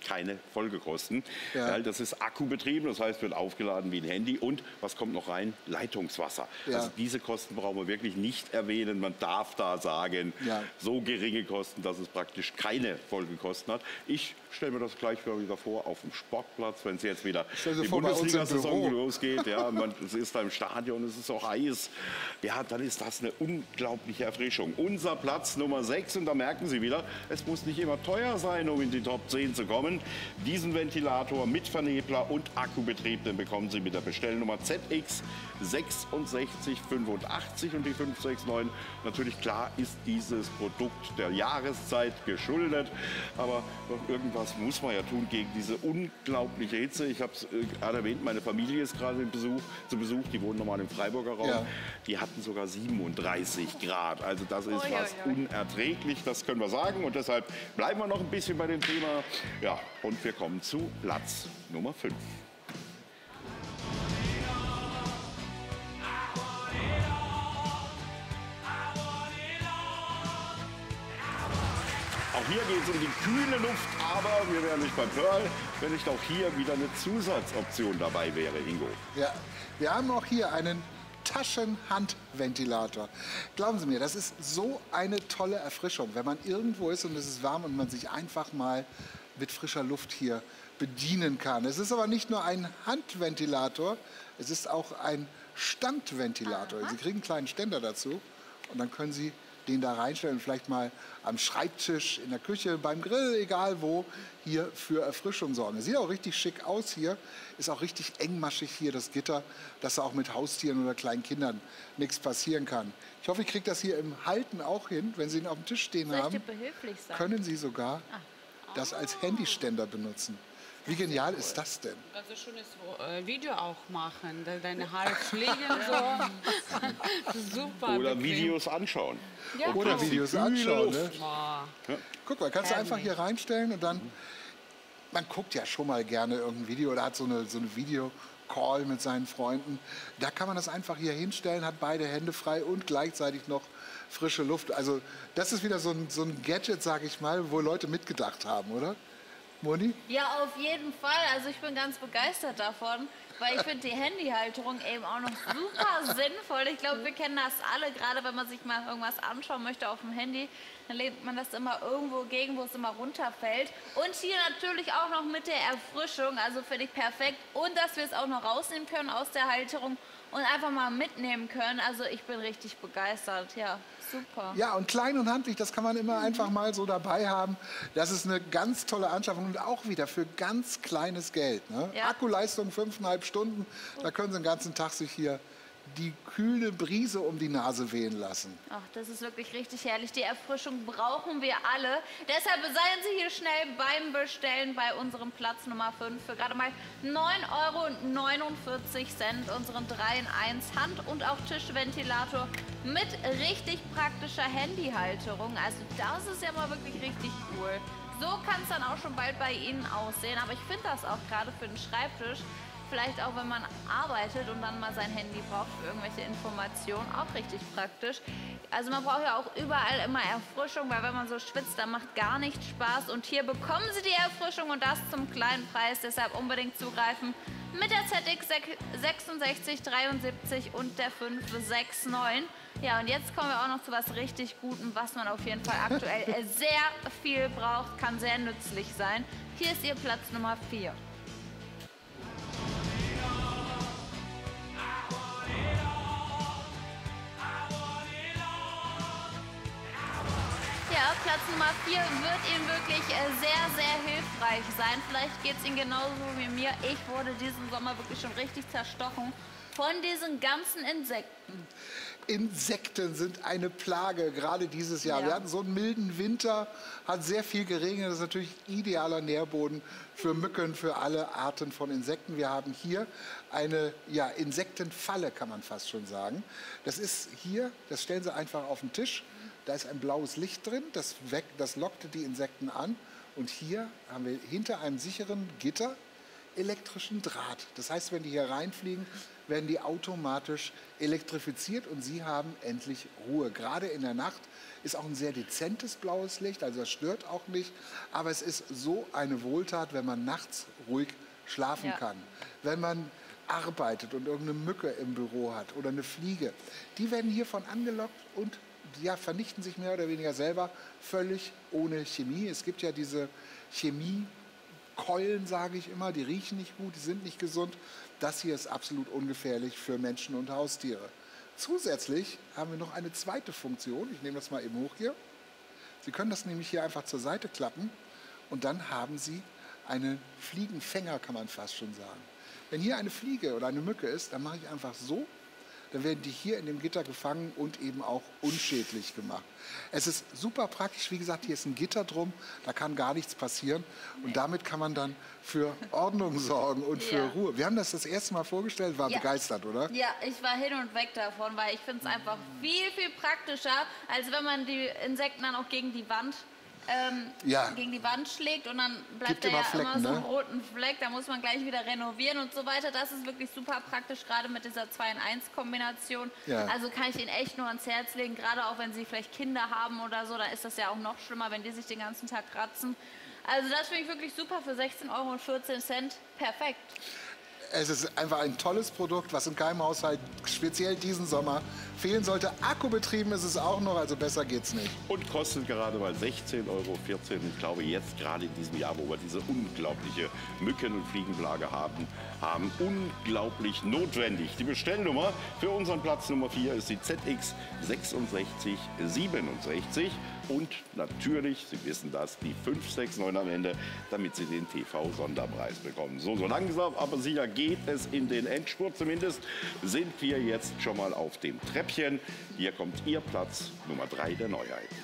keine Folgekosten. Ja. Das ist akkubetrieben, das heißt, wird aufgeladen wie ein Handy und, was kommt noch rein, Leitungswasser. Ja. Also diese Kosten brauchen wir wirklich nicht erwähnen, man darf da sagen, so geringe Kosten, dass es praktisch keine Folgenkosten hat. Ich stelle mir das gleich wieder vor auf dem Sportplatz, wenn es jetzt wieder die Bundesliga-Saison losgeht. Ja, es ist da im Stadion, es ist auch heiß. Ja, dann ist das eine unglaubliche Erfrischung. Unser Platz Nummer 6 und da merken Sie wieder, es muss nicht immer teuer sein, um in die Top 10 zu kommen. Diesen Ventilator mit Vernebler und Akkubetrieb, den bekommen Sie mit der Bestellnummer ZX 6685 und die 569. Natürlich klar ist dieses Produkt der Jahreszeit geschuldet, aber irgendwas muss man ja tun gegen diese unglaubliche Hitze. Ich habe es gerade erwähnt, meine Familie ist gerade zu Besuch, die wohnen normal im Freiburger Raum. Ja. Die hatten sogar 37 Grad, also das ist was unerträglich, das können wir sagen. Und deshalb bleiben wir noch ein bisschen bei dem Thema. Ja, und wir kommen zu Platz Nummer 5. Hier geht es um die kühle Luft, aber wir wären nicht beim Pearl, wenn nicht auch hier wieder eine Zusatzoption dabei wäre, Ingo. Ja, wir haben auch hier einen Taschenhandventilator. Glauben Sie mir, das ist so eine tolle Erfrischung, wenn man irgendwo ist und es ist warm und man sich einfach mal mit frischer Luft hier bedienen kann. Es ist aber nicht nur ein Handventilator, es ist auch ein Standventilator. Aha. Sie kriegen einen kleinen Ständer dazu und dann können Sie den da reinstellen, vielleicht mal am Schreibtisch, in der Küche, beim Grill, egal wo, hier für Erfrischung sorgen. Sieht auch richtig schick aus hier, ist auch richtig engmaschig hier das Gitter, dass da auch mit Haustieren oder kleinen Kindern nichts passieren kann. Ich hoffe, ich kriege das hier im Halten auch hin. Wenn Sie ihn auf dem Tisch stehen haben, können Sie sogar das als Handyständer benutzen. Wie genial ist das denn? Du kannst ein schönes Video auch machen, deine Haare fliegen so. Super. Oder Videos anschauen. Ja, oder Videos anschauen. Ne? Oh. Guck mal, kannst du einfach hier reinstellen und dann, man guckt ja schon mal gerne irgendein Video oder hat so eine Video- Call mit seinen Freunden. Da kann man das einfach hier hinstellen, hat beide Hände frei und gleichzeitig noch frische Luft. Also das ist wieder so ein Gadget, sag ich mal, wo Leute mitgedacht haben, oder? Moni? Ja, auf jeden Fall. Also ich bin ganz begeistert davon, weil ich finde die Handyhalterung eben auch noch super sinnvoll. Ich glaube, wir kennen das alle, gerade wenn man sich mal irgendwas anschauen möchte auf dem Handy, dann legt man das immer irgendwo gegen, wo es immer runterfällt. Und hier natürlich auch noch mit der Erfrischung, also finde ich perfekt. Und dass wir es auch noch rausnehmen können aus der Halterung und einfach mal mitnehmen können. Also ich bin richtig begeistert, ja. Super. Ja, und klein und handlich, das kann man immer einfach mal so dabei haben. Das ist eine ganz tolle Anschaffung und auch wieder für ganz kleines Geld. Ne? Ja. Akkuleistung 5,5 Stunden, da können Sie den ganzen Tag sich hier die kühle Brise um die Nase wehen lassen. Ach, das ist wirklich richtig herrlich. Die Erfrischung brauchen wir alle. Deshalb seien Sie hier schnell beim Bestellen bei unserem Platz Nummer 5 für gerade mal 9,49 €. Unseren 3-in-1 Hand- und auch Tischventilator mit richtig praktischer Handyhalterung. Also das ist ja mal wirklich richtig cool. So kann es dann auch schon bald bei Ihnen aussehen. Aber ich finde das auch gerade für den Schreibtisch, vielleicht auch, wenn man arbeitet und dann mal sein Handy braucht für irgendwelche Informationen, auch richtig praktisch. Also man braucht ja auch überall immer Erfrischung, weil wenn man so schwitzt, dann macht gar nichts Spaß. Und hier bekommen Sie die Erfrischung und das zum kleinen Preis. Deshalb unbedingt zugreifen mit der ZX 6673 und der 569. Ja, und jetzt kommen wir auch noch zu was richtig Gutem, was man auf jeden Fall aktuell sehr viel braucht, kann sehr nützlich sein. Hier ist Ihr Platz Nummer 4. Ja, Platz Nummer 4 wird Ihnen wirklich sehr, sehr hilfreich sein. Vielleicht geht es Ihnen genauso wie mir. Ich wurde diesen Sommer wirklich schon richtig zerstochen von diesen ganzen Insekten. Insekten sind eine Plage, gerade dieses Jahr. Ja. Wir hatten so einen milden Winter, hat sehr viel geregnet. Das ist natürlich idealer Nährboden für Mücken, für alle Arten von Insekten. Wir haben hier eine Insektenfalle, kann man fast schon sagen. Das ist hier, das stellen Sie einfach auf den Tisch. Da ist ein blaues Licht drin, das lockte die Insekten an. Und hier haben wir hinter einem sicheren Gitter elektrischen Draht. Das heißt, wenn die hier reinfliegen, werden die automatisch elektrifiziert und Sie haben endlich Ruhe. Gerade in der Nacht ist auch ein sehr dezentes blaues Licht, also das stört auch nicht. Aber es ist so eine Wohltat, wenn man nachts ruhig schlafen kann. Wenn man arbeitet und irgendeine Mücke im Büro hat oder eine Fliege, die werden hiervon angelockt und vernichten sich mehr oder weniger selber, völlig ohne Chemie. Es gibt ja diese Chemiekeulen, sage ich immer, die riechen nicht gut, die sind nicht gesund. Das hier ist absolut ungefährlich für Menschen und Haustiere. Zusätzlich haben wir noch eine zweite Funktion. Ich nehme das mal eben hoch hier. Sie können das nämlich hier einfach zur Seite klappen und dann haben Sie einen Fliegenfänger, kann man fast schon sagen. Wenn hier eine Fliege oder eine Mücke ist, dann mache ich einfach so. Dann werden die hier in dem Gitter gefangen und eben auch unschädlich gemacht. Es ist super praktisch, wie gesagt, hier ist ein Gitter drum, da kann gar nichts passieren. Und damit kann man dann für Ordnung sorgen und für Ruhe. Wir haben das erste Mal vorgestellt, war begeistert, oder? Ja, ich war hin und weg davon, weil ich finde es einfach viel, viel praktischer, als wenn man die Insekten dann auch gegen die Wand schlägt und dann bleibt da ja immer so einen roten Fleck, da muss man gleich wieder renovieren und so weiter. Das ist wirklich super praktisch, gerade mit dieser 2-in-1-Kombination. Ja. Also kann ich Ihnen echt nur ans Herz legen, gerade auch wenn Sie vielleicht Kinder haben oder so, dann ist das ja auch noch schlimmer, wenn die sich den ganzen Tag kratzen. Also das finde ich wirklich super, für 16,14 € perfekt. Es ist einfach ein tolles Produkt, was in keinem Haushalt, speziell diesen Sommer, fehlen sollte. Akkubetrieben ist es auch noch, also besser geht's nicht. Und kostet gerade mal 16,14 €. Ich glaube, jetzt gerade in diesem Jahr, wo wir diese unglaubliche Mücken- und Fliegenplage haben unglaublich notwendig. Die Bestellnummer für unseren Platz Nummer 4 ist die ZX 6667. Und natürlich, Sie wissen das, die 569 am Ende, damit Sie den TV-Sonderpreis bekommen. So langsam, aber sicher geht es in den Endspurt. Zumindest sind wir jetzt schon mal auf dem Treppchen. Hier kommt Ihr Platz Nummer 3 der Neuheiten.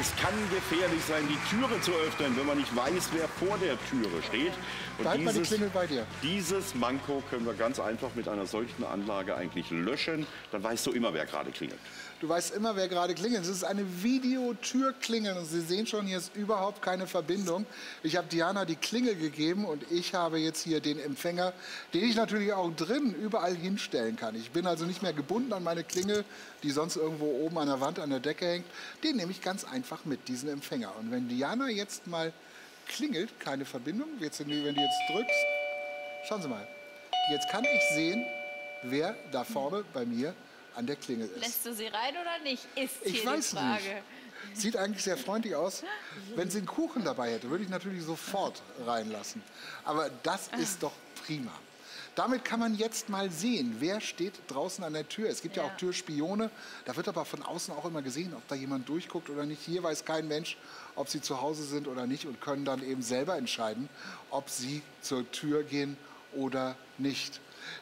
Es kann gefährlich sein, die Türe zu öffnen, wenn man nicht weiß, wer vor der Türe steht. Und da hat man die Klingel bei dir. Dieses Manko können wir ganz einfach mit einer solchen Anlage eigentlich löschen. Dann weißt du immer, wer gerade klingelt. Du weißt immer, wer gerade klingelt. Es ist eine Videotürklingel. Und Sie sehen schon, hier ist überhaupt keine Verbindung. Ich habe Diana die Klingel gegeben und ich habe jetzt hier den Empfänger, den ich natürlich auch drin überall hinstellen kann. Ich bin also nicht mehr gebunden an meine Klingel, die sonst irgendwo oben an der Wand, an der Decke hängt. Den nehme ich ganz einfach mit, diesen Empfänger. Und wenn Diana jetzt mal klingelt, keine Verbindung, jetzt, wenn du jetzt drückst, schauen Sie mal. Jetzt kann ich sehen, wer da vorne bei mir an der Klingel ist. Lässt du sie rein oder nicht? Ist hier die Frage. Ich weiß nicht. Sieht eigentlich sehr freundlich aus. Wenn sie einen Kuchen dabei hätte, würde ich natürlich sofort reinlassen. Aber das ist doch prima. Damit kann man jetzt mal sehen, wer steht draußen an der Tür. Es gibt ja auch Türspione. Da wird aber von außen auch immer gesehen, ob da jemand durchguckt oder nicht. Hier weiß kein Mensch, ob sie zu Hause sind oder nicht und können dann eben selber entscheiden, ob sie zur Tür gehen oder nicht.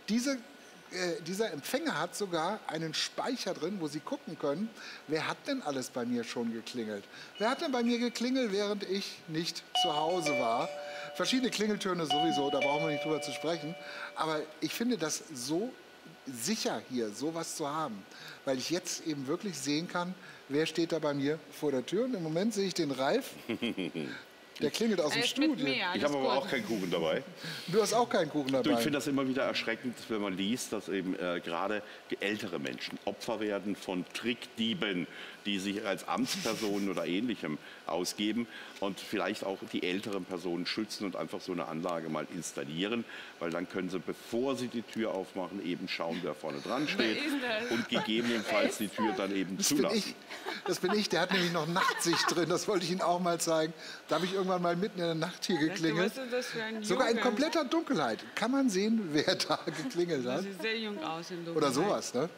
Dieser Empfänger hat sogar einen Speicher drin, wo Sie gucken können, wer hat denn alles bei mir schon geklingelt? Wer hat denn bei mir geklingelt, während ich nicht zu Hause war? Verschiedene Klingeltöne sowieso, da brauchen wir nicht drüber zu sprechen. Aber ich finde das so sicher hier, sowas zu haben, weil ich jetzt eben wirklich sehen kann, wer steht da bei mir vor der Tür. Und im Moment sehe ich den Ralf. Der klingelt aus dem Studio. Ich habe aber auch keinen Kuchen dabei. Du hast auch keinen Kuchen dabei. Ich finde das immer wieder erschreckend, wenn man liest, dass eben gerade ältere Menschen Opfer werden von Trickdieben, die sich als Amtspersonen oder Ähnlichem ausgeben und vielleicht auch die älteren Personen schützen und einfach so eine Anlage mal installieren, weil dann können sie, bevor sie die Tür aufmachen, eben schauen, wer vorne dran steht und gegebenenfalls die Tür dann eben zulassen. Das bin ich, der hat nämlich noch Nachtsicht drin, das wollte ich Ihnen auch mal zeigen. Da habe ich irgendwann mal mitten in der Nacht hier geklingelt. Sogar in kompletter Dunkelheit kann man sehen, wer da geklingelt hat. Das sieht sehr jung aus in Dunkelheit. Oder sowas, ne?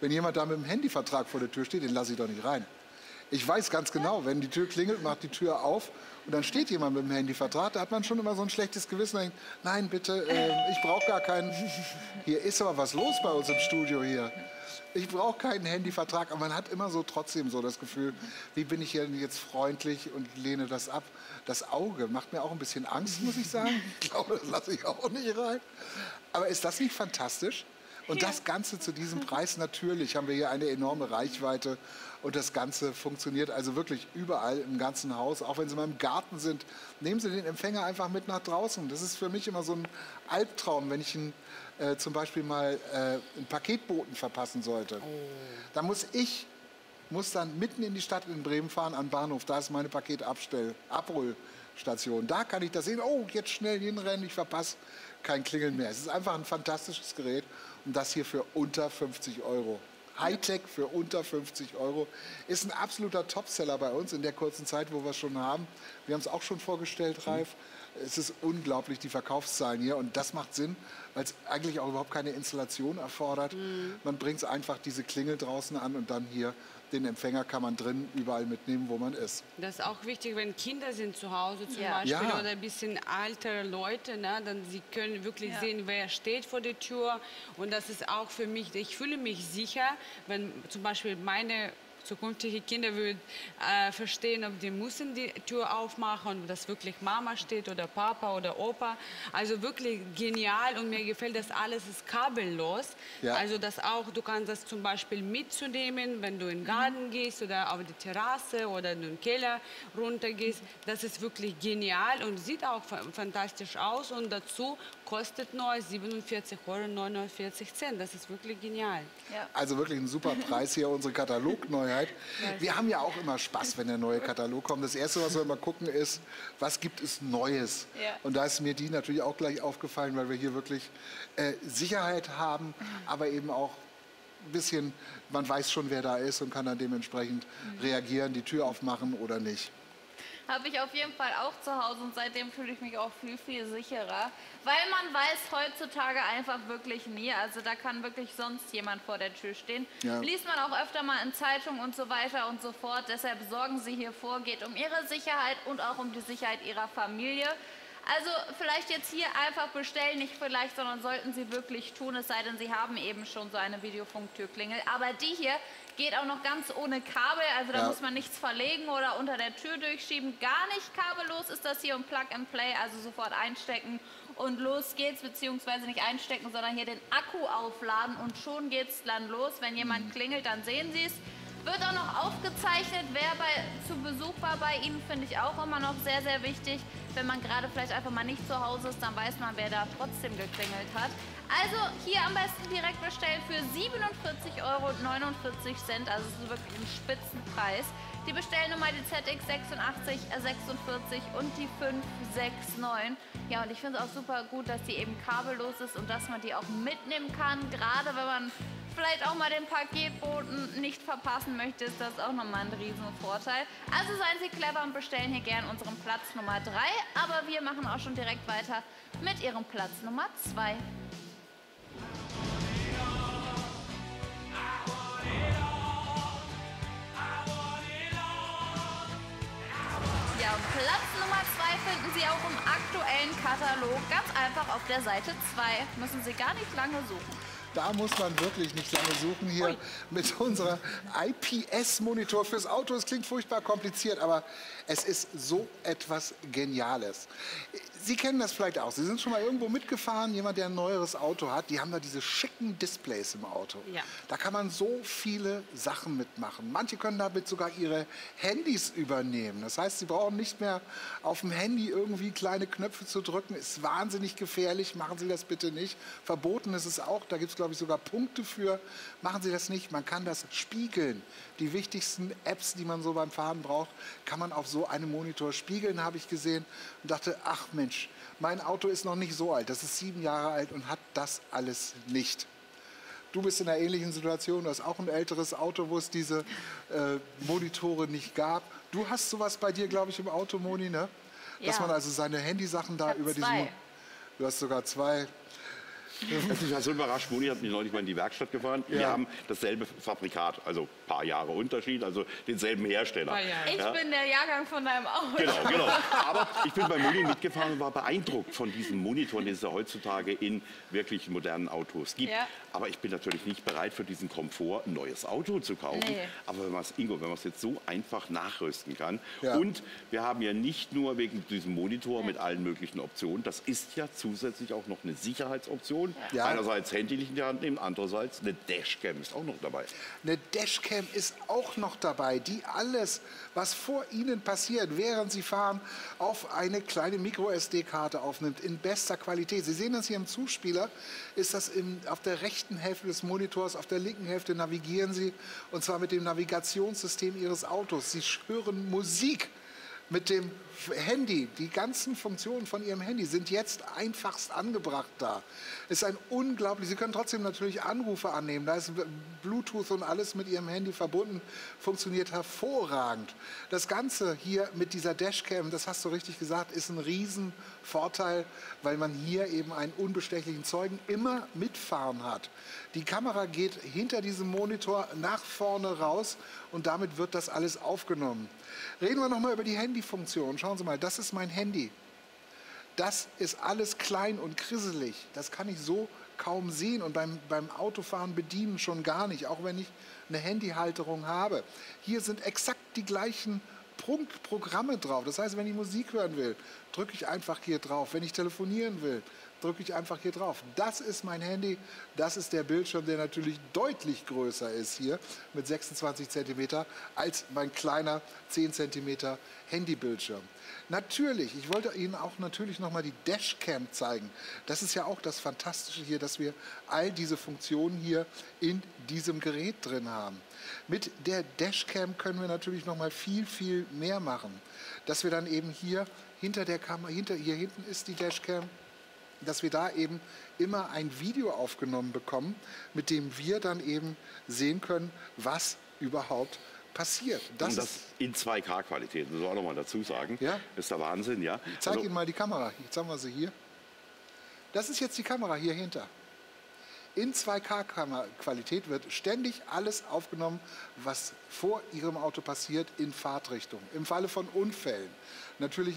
Wenn jemand da mit dem Handyvertrag vor der Tür steht, den lasse ich doch nicht rein. Ich weiß ganz genau, wenn die Tür klingelt, macht die Tür auf und dann steht jemand mit dem Handyvertrag, da hat man schon immer so ein schlechtes Gewissen. Denkt, nein, bitte, ich brauche gar keinen. Hier ist aber was los bei uns im Studio hier. Ich brauche keinen Handyvertrag, aber man hat immer so trotzdem so das Gefühl, wie bin ich hier jetzt freundlich und lehne das ab. Das Auge macht mir auch ein bisschen Angst, muss ich sagen. Ich glaube, das lasse ich auch nicht rein. Aber ist das nicht fantastisch? Und das Ganze zu diesem Preis, natürlich haben wir hier eine enorme Reichweite und das Ganze funktioniert also wirklich überall im ganzen Haus. Auch wenn Sie mal im Garten sind, nehmen Sie den Empfänger einfach mit nach draußen. Das ist für mich immer so ein Albtraum, wenn ich zum Beispiel mal einen Paketboten verpassen sollte. Da muss dann mitten in die Stadt in Bremen fahren, an den Bahnhof, da ist meine Paketabholstation. Da kann ich das sehen, oh, jetzt schnell hinrennen, ich verpasse kein Klingeln mehr. Es ist einfach ein fantastisches Gerät. Und das hier für unter 50 Euro. Hightech für unter 50 Euro. Ist ein absoluter Topseller bei uns in der kurzen Zeit, wo wir es schon haben. Wir haben es auch schon vorgestellt, Ralf. Es ist unglaublich, die Verkaufszahlen hier. Und das macht Sinn, weil es eigentlich auch überhaupt keine Installation erfordert. Man bringt es einfach diese Klingel draußen an und dann hier den Empfänger kann man drin überall mitnehmen, wo man ist. Das ist auch wichtig, wenn Kinder sind zu Hause zum Beispiel oder ein bisschen ältere Leute, ne, dann sie können wirklich sehen, wer steht vor der Tür. Und das ist auch für mich, ich fühle mich sicher, wenn zum Beispiel meine zukünftige Kinder würden verstehen, ob die müssen die Tür aufmachen, dass wirklich Mama steht oder Papa oder Opa. Also wirklich genial und mir gefällt das alles, ist kabellos. Ja. Also das auch, du kannst das zum Beispiel mitzunehmen, wenn du in den Garten gehst oder auf die Terrasse oder in den Keller runter gehst. Das ist wirklich genial und sieht auch fantastisch aus und dazu kostet nur 47,49 €. Das ist wirklich genial. Ja. Also wirklich ein super Preis hier, unsere Katalogneuheit. Wir haben ja auch immer Spaß, wenn der neue Katalog kommt. Das Erste, was wir immer gucken, ist, was gibt es Neues? Ja. Und da ist mir die natürlich auch gleich aufgefallen, weil wir hier wirklich Sicherheit haben, aber eben auch ein bisschen, man weiß schon, wer da ist und kann dann dementsprechend reagieren, die Tür aufmachen oder nicht. Habe ich auf jeden Fall auch zu Hause und seitdem fühle ich mich auch viel, viel sicherer. Weil man weiß heutzutage einfach wirklich nie, also da kann wirklich sonst jemand vor der Tür stehen. Ja. Liest man auch öfter mal in Zeitungen und so weiter und so fort. Deshalb sorgen Sie hier vor, geht um Ihre Sicherheit und auch um die Sicherheit Ihrer Familie. Also vielleicht jetzt hier einfach bestellen, nicht vielleicht, sondern sollten Sie wirklich tun, es sei denn, Sie haben eben schon so eine Videofunktürklingel. Aber die hier geht auch noch ganz ohne Kabel, also da muss man nichts verlegen oder unter der Tür durchschieben. Gar nicht kabellos ist das hier und Plug and Play, also sofort einstecken und los geht's, beziehungsweise nicht einstecken, sondern hier den Akku aufladen und schon geht's dann los. Wenn jemand klingelt, dann sehen Sie es. Wird auch noch aufgezeichnet, wer zu Besuch war bei Ihnen, finde ich auch immer noch sehr, sehr wichtig. Wenn man gerade vielleicht einfach mal nicht zu Hause ist, dann weiß man, wer da trotzdem geklingelt hat. Also hier am besten direkt bestellen für 47,49 €, also es ist wirklich ein Spitzenpreis. Die Bestellnummer die ZX 8646 und die 569. Ja, und ich finde es auch super gut, dass die eben kabellos ist und dass man die auch mitnehmen kann, gerade wenn man vielleicht auch mal den Paketboten nicht verpassen möchte, ist das auch nochmal ein riesen Vorteil. Also seien Sie clever und bestellen hier gern unseren Platz Nummer 3. Aber wir machen auch schon direkt weiter mit Ihrem Platz Nummer 2. Ja, und Platz Nummer 2 finden Sie auch im aktuellen Katalog. Ganz einfach auf der Seite 2. Müssen Sie gar nicht lange suchen. Da muss man wirklich nicht lange suchen hier mit unserer IPS-Monitor fürs Auto. Es klingt furchtbar kompliziert, aber es ist so etwas Geniales. Sie kennen das vielleicht auch. Sie sind schon mal irgendwo mitgefahren, jemand, der ein neueres Auto hat. Die haben da diese schicken Displays im Auto. Ja. Da kann man so viele Sachen mitmachen. Manche können damit sogar ihre Handys übernehmen. Das heißt, sie brauchen nicht mehr auf dem Handy irgendwie kleine Knöpfe zu drücken. Ist wahnsinnig gefährlich. Machen Sie das bitte nicht. Verboten ist es auch. Da gibt es, glaube ich, sogar Punkte für. Machen Sie das nicht. Man kann das spiegeln. Die wichtigsten Apps, die man so beim Fahren braucht, kann man auf so einem Monitor spiegeln, habe ich gesehen. Und dachte, ach Mensch, mein Auto ist noch nicht so alt, das ist 7 Jahre alt und hat das alles nicht. Du bist in einer ähnlichen Situation, du hast auch ein älteres Auto, wo es diese Monitore nicht gab. Du hast sowas bei dir, glaube ich, im Auto, Moni, ne? Ja. Dass man also seine Handysachen da über diesen... Du hast sogar 2. Das ist also überrascht. Moni hat mich neulich mal in die Werkstatt gefahren. Ja. Wir haben dasselbe Fabrikat, also ein paar Jahre Unterschied, also denselben Hersteller. Ich bin der Jahrgang von deinem Auto. Genau, genau. Aber ich bin bei Moni mitgefahren und war beeindruckt von diesen Monitoren, die es ja heutzutage in wirklich modernen Autos gibt. Ja. Aber ich bin natürlich nicht bereit, für diesen Komfort ein neues Auto zu kaufen. Nee. Aber wenn man es, Ingo, wenn man es jetzt so einfach nachrüsten kann. Ja. Und wir haben ja nicht nur wegen diesem Monitor mit allen möglichen Optionen, das ist ja zusätzlich auch noch eine Sicherheitsoption. Ja. Einerseits Handy nicht in die Hand nehmen, andererseits eine Dashcam ist auch noch dabei. Eine Dashcam ist auch noch dabei, die alles, was vor Ihnen passiert, während Sie fahren, auf eine kleine Micro-SD-Karte aufnimmt, in bester Qualität. Sie sehen das hier im Zuspieler, ist das auf der rechten Hälfte des Monitors, auf der linken Hälfte navigieren Sie, und zwar mit dem Navigationssystem Ihres Autos. Sie hören Musik mit dem Handy. Die ganzen Funktionen von Ihrem Handy sind jetzt einfachst angebracht da. Ist ein unglaublich. Sie können trotzdem natürlich Anrufe annehmen. Da ist Bluetooth und alles mit Ihrem Handy verbunden. Funktioniert hervorragend. Das Ganze hier mit dieser Dashcam, das hast du richtig gesagt, ist ein Riesenvorteil, weil man hier eben einen unbestechlichen Zeugen immer mitfahren hat. Die Kamera geht hinter diesem Monitor nach vorne raus und damit wird das alles aufgenommen. Reden wir nochmal über die Handyfunktion. Schauen Sie mal, das ist mein Handy. Das ist alles klein und krisselig. Das kann ich so kaum sehen und beim Autofahren bedienen schon gar nicht, auch wenn ich eine Handyhalterung habe. Hier sind exakt die gleichen Programme drauf. Das heißt, wenn ich Musik hören will, drücke ich einfach hier drauf. Wenn ich telefonieren will, drücke ich einfach hier drauf. Das ist mein Handy. Das ist der Bildschirm, der natürlich deutlich größer ist hier mit 26 cm als mein kleiner 10 cm Handybildschirm. Natürlich, ich wollte Ihnen auch natürlich noch mal die Dashcam zeigen. Das ist ja auch das Fantastische hier, dass wir all diese Funktionen hier in diesem Gerät drin haben. Mit der Dashcam können wir natürlich noch mal viel, viel mehr machen. Dass wir dann eben hier hinter der Kamera, hier hinten ist die Dashcam, dass wir da eben immer ein Video aufgenommen bekommen, mit dem wir dann eben sehen können, was überhaupt passiert. Und das in 2K-Qualität, das soll auch noch mal dazu sagen. Ja? Ist der Wahnsinn, ja. Ich zeige Ihnen mal die Kamera. Jetzt haben wir sie hier. Das ist jetzt die Kamera hier hinter. In 2K-Qualität wird ständig alles aufgenommen, was vor Ihrem Auto passiert in Fahrtrichtung. Im Falle von Unfällen. Natürlich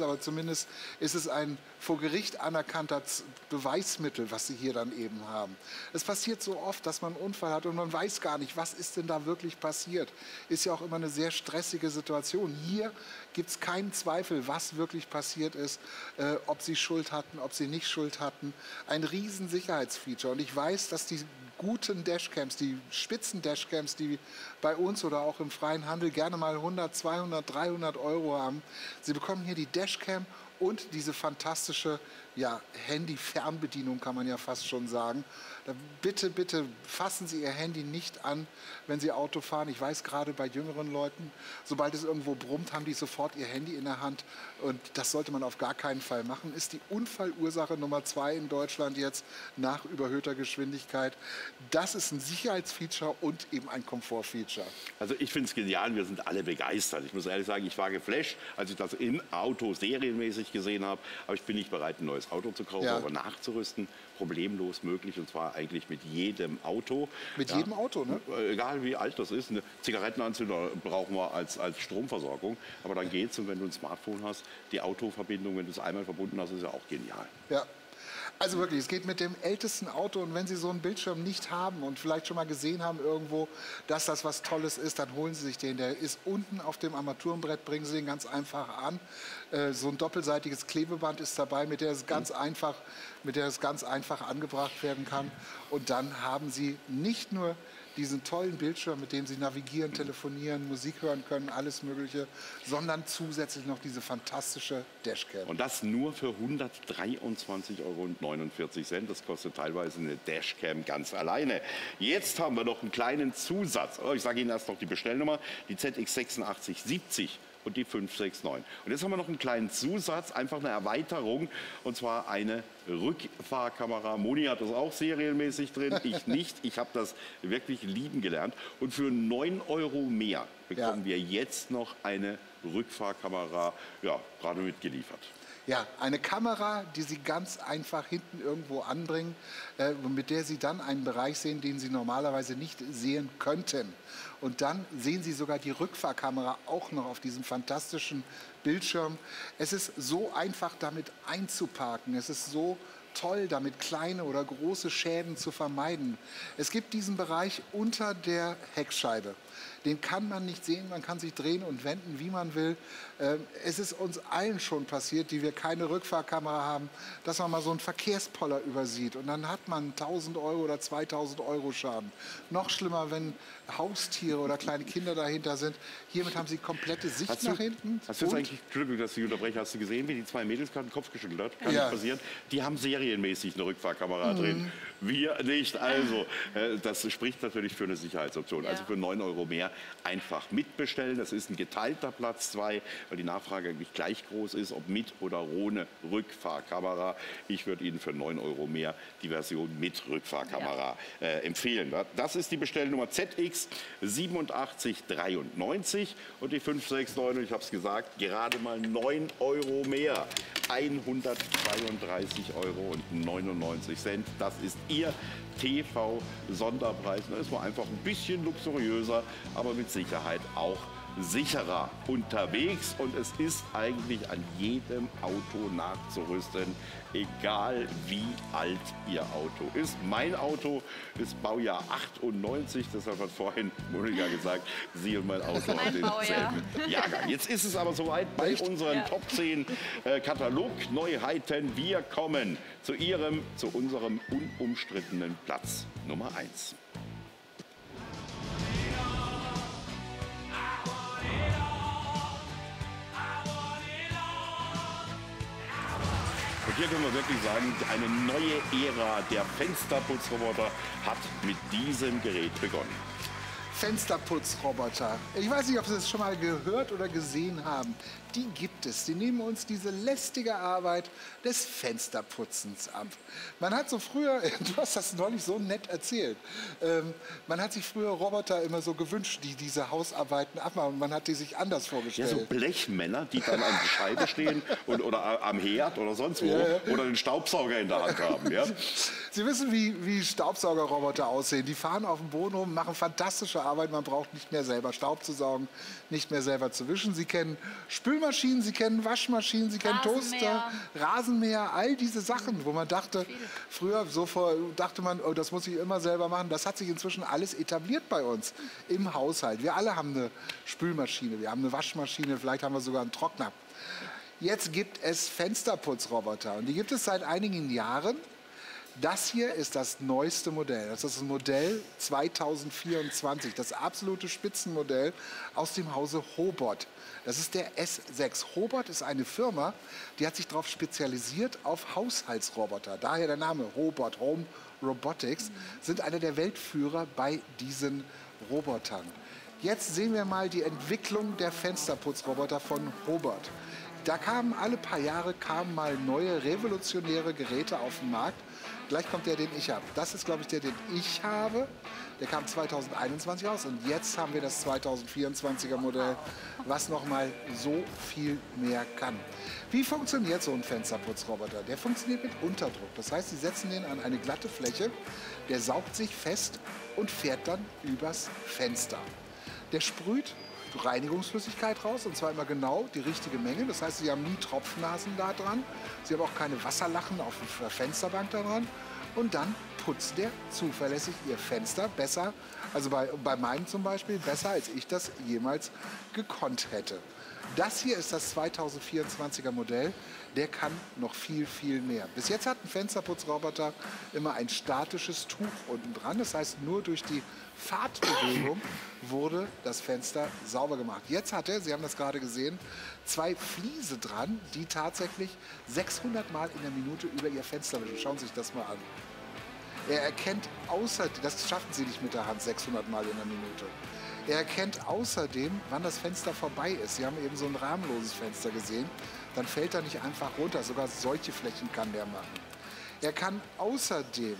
aber zumindest ist es ein vor Gericht anerkannter Beweismittel, was Sie hier dann eben haben. Es passiert so oft, dass man einen Unfall hat und man weiß gar nicht, was ist denn da wirklich passiert. Ist ja auch immer eine sehr stressige Situation. Hier gibt es keinen Zweifel, was wirklich passiert ist, ob Sie Schuld hatten, ob Sie nicht Schuld hatten. Ein riesen Sicherheitsfeature. Und ich weiß, dass die guten Dashcams, die spitzen Dashcams, die bei uns oder auch im freien Handel gerne mal 100, 200, 300 Euro haben. Sie bekommen hier die Dashcam und diese fantastische Handy-Fernbedienung, kann man ja fast schon sagen. Bitte, bitte fassen Sie Ihr Handy nicht an, wenn Sie Auto fahren. Ich weiß, gerade bei jüngeren Leuten, sobald es irgendwo brummt, haben die sofort ihr Handy in der Hand. Und das sollte man auf gar keinen Fall machen. Ist die Unfallursache Nummer 2 in Deutschland jetzt nach überhöhter Geschwindigkeit. Das ist ein Sicherheitsfeature und eben ein Komfortfeature. Also ich finde es genial. Wir sind alle begeistert. Ich muss ehrlich sagen, ich war geflasht, als ich das in Auto serienmäßig gesehen habe. Aber ich bin nicht bereit, ein neues Auto zu kaufen, aber nachzurüsten, problemlos möglich, und zwar eigentlich mit jedem Auto. Mit jedem Auto, ne? Egal wie alt das ist, eine Zigarettenanzünder brauchen wir als Stromversorgung, aber dann geht's. Und wenn du ein Smartphone hast, die Autoverbindung, wenn du es einmal verbunden hast, ist ja auch genial. Ja. Also wirklich, es geht mit dem ältesten Auto, und wenn Sie so einen Bildschirm nicht haben und vielleicht schon mal gesehen haben irgendwo, dass das was Tolles ist, dann holen Sie sich den. Der ist unten auf dem Armaturenbrett, bringen Sie den ganz einfach an. So ein doppelseitiges Klebeband ist dabei, mit der es ganz einfach angebracht werden kann. Und dann haben Sie nicht nur diesen tollen Bildschirm, mit dem Sie navigieren, telefonieren, Musik hören können, alles Mögliche, sondern zusätzlich noch diese fantastische Dashcam. Und das nur für 123,49 €. Das kostet teilweise eine Dashcam ganz alleine. Jetzt haben wir noch einen kleinen Zusatz. Ich sage Ihnen erst noch die Bestellnummer, die ZX8670. Und die 569. Und jetzt haben wir noch einen kleinen Zusatz, einfach eine Erweiterung, und zwar eine Rückfahrkamera. Moni hat das auch serienmäßig drin, ich nicht. Ich habe das wirklich lieben gelernt. Und für 9 € mehr bekommen wir jetzt noch eine Rückfahrkamera, gerade mitgeliefert. Ja, eine Kamera, die Sie ganz einfach hinten irgendwo anbringen, mit der Sie dann einen Bereich sehen, den Sie normalerweise nicht sehen könnten. Und dann sehen Sie sogar die Rückfahrkamera auch noch auf diesem fantastischen Bildschirm. Es ist so einfach, damit einzuparken. Es ist so toll, damit kleine oder große Schäden zu vermeiden. Es gibt diesen Bereich unter der Heckscheibe. Den kann man nicht sehen, man kann sich drehen und wenden, wie man will. Es ist uns allen schon passiert, die wir keine Rückfahrkamera haben, dass man mal so einen Verkehrspoller übersieht. Und dann hat man 1.000 € oder 2.000 € Schaden. Noch schlimmer, wenn Haustiere oder kleine Kinder dahinter sind. Hiermit haben Sie komplette Sicht nach hinten. Hast du jetzt eigentlich Glück, dass ich unterbreche? Hast du gesehen, wie die zwei Mädels gerade den Kopf geschüttelt hat? Kann nicht passieren. Die haben serienmäßig eine Rückfahrkamera drin. Wir nicht. Also, das spricht natürlich für eine Sicherheitsoption. Also für 9 € mehr einfach mitbestellen. Das ist ein geteilter Platz 2, weil die Nachfrage eigentlich gleich groß ist, ob mit oder ohne Rückfahrkamera. Ich würde Ihnen für 9 € mehr die Version mit Rückfahrkamera empfehlen. Das ist die Bestellnummer ZX8793 und die 569. Ich habe es gesagt, gerade mal 9 € mehr. 132,99 €. Das ist Ihr TV-Sonderpreis. Da ist man einfach ein bisschen luxuriöser, aber mit Sicherheit auch sicherer unterwegs. Und es ist eigentlich an jedem Auto nachzurüsten, egal wie alt Ihr Auto ist. Mein Auto ist Baujahr 98, deshalb hat vorhin Monika gesagt, Sie und mein Auto haben denselben Jahrgang. Jetzt ist es aber soweit bei unseren Top 10 Katalog-Neuheiten. Wir kommen zu unserem unumstrittenen Platz Nummer 1. Und hier können wir wirklich sagen, eine neue Ära der Fensterputzroboter hat mit diesem Gerät begonnen. Fensterputzroboter. Ich weiß nicht, ob Sie das schon mal gehört oder gesehen haben. Die gibt es. Die nehmen uns diese lästige Arbeit des Fensterputzens ab. Man hat so früher, du hast das neulich so nett erzählt, man hat sich früher Roboter immer so gewünscht, die diese Hausarbeiten abmachen. Man hat die sich anders vorgestellt. Ja, so Blechmänner, die dann an der Scheibe stehen und, oder am Herd oder sonst wo oder den Staubsauger in der Hand haben. Ja? Sie wissen, wie Staubsaugerroboter aussehen. Die fahren auf dem Boden rum, machen fantastische Arbeit. Man braucht nicht mehr selber Staub zu saugen, nicht mehr selber zu wischen. Sie kennen Spülmaschinen. Sie kennen Waschmaschinen, Sie kennen Toaster, Rasenmäher, all diese Sachen, wo man dachte, früher so dachte man, oh, das muss ich immer selber machen. Das hat sich inzwischen alles etabliert bei uns im Haushalt. Wir alle haben eine Spülmaschine, wir haben eine Waschmaschine, vielleicht haben wir sogar einen Trockner. Jetzt gibt es Fensterputzroboter und die gibt es seit einigen Jahren. Das hier ist das neueste Modell. Das ist ein Modell 2024, das absolute Spitzenmodell aus dem Hause Hobot. Das ist der S6. Hobot ist eine Firma, die hat sich darauf spezialisiert, auf Haushaltsroboter. Daher der Name Hobot, Home Robotics, sind einer der Weltführer bei diesen Robotern. Jetzt sehen wir mal die Entwicklung der Fensterputzroboter von Hobot. Da kamen alle paar Jahre mal neue revolutionäre Geräte auf den Markt. Gleich kommt der, den ich habe. Das ist, glaube ich, der, den ich habe. Der kam 2021 raus und jetzt haben wir das 2024er Modell, was noch mal so viel mehr kann. Wie funktioniert so ein Fensterputzroboter? Der funktioniert mit Unterdruck. Das heißt, Sie setzen den an eine glatte Fläche, der saugt sich fest und fährt dann übers Fenster. Der sprüht Reinigungsflüssigkeit raus, und zwar immer genau die richtige Menge. Das heißt, Sie haben nie Tropfnasen da dran. Sie haben auch keine Wasserlachen auf der Fensterbank da dran. Und dann putzt der zuverlässig Ihr Fenster besser, also bei meinem zum Beispiel, besser, als ich das jemals gekonnt hätte. Das hier ist das 2024er Modell. Der kann noch viel, viel mehr. Bis jetzt hat ein Fensterputzroboter immer ein statisches Tuch unten dran. Das heißt, nur durch die Fahrtbewegung wurde das Fenster sauber gemacht. Jetzt hat er, Sie haben das gerade gesehen, zwei Fliese dran, die tatsächlich 600 Mal in der Minute über Ihr Fenster wischen. Schauen Sie sich das mal an. Er erkennt außerdem, das schaffen Sie nicht mit der Hand 600 Mal in der Minute. Er erkennt außerdem, wann das Fenster vorbei ist. Sie haben eben so ein rahmenloses Fenster gesehen. Dann fällt er nicht einfach runter. Sogar solche Flächen kann der machen. Er kann außerdem,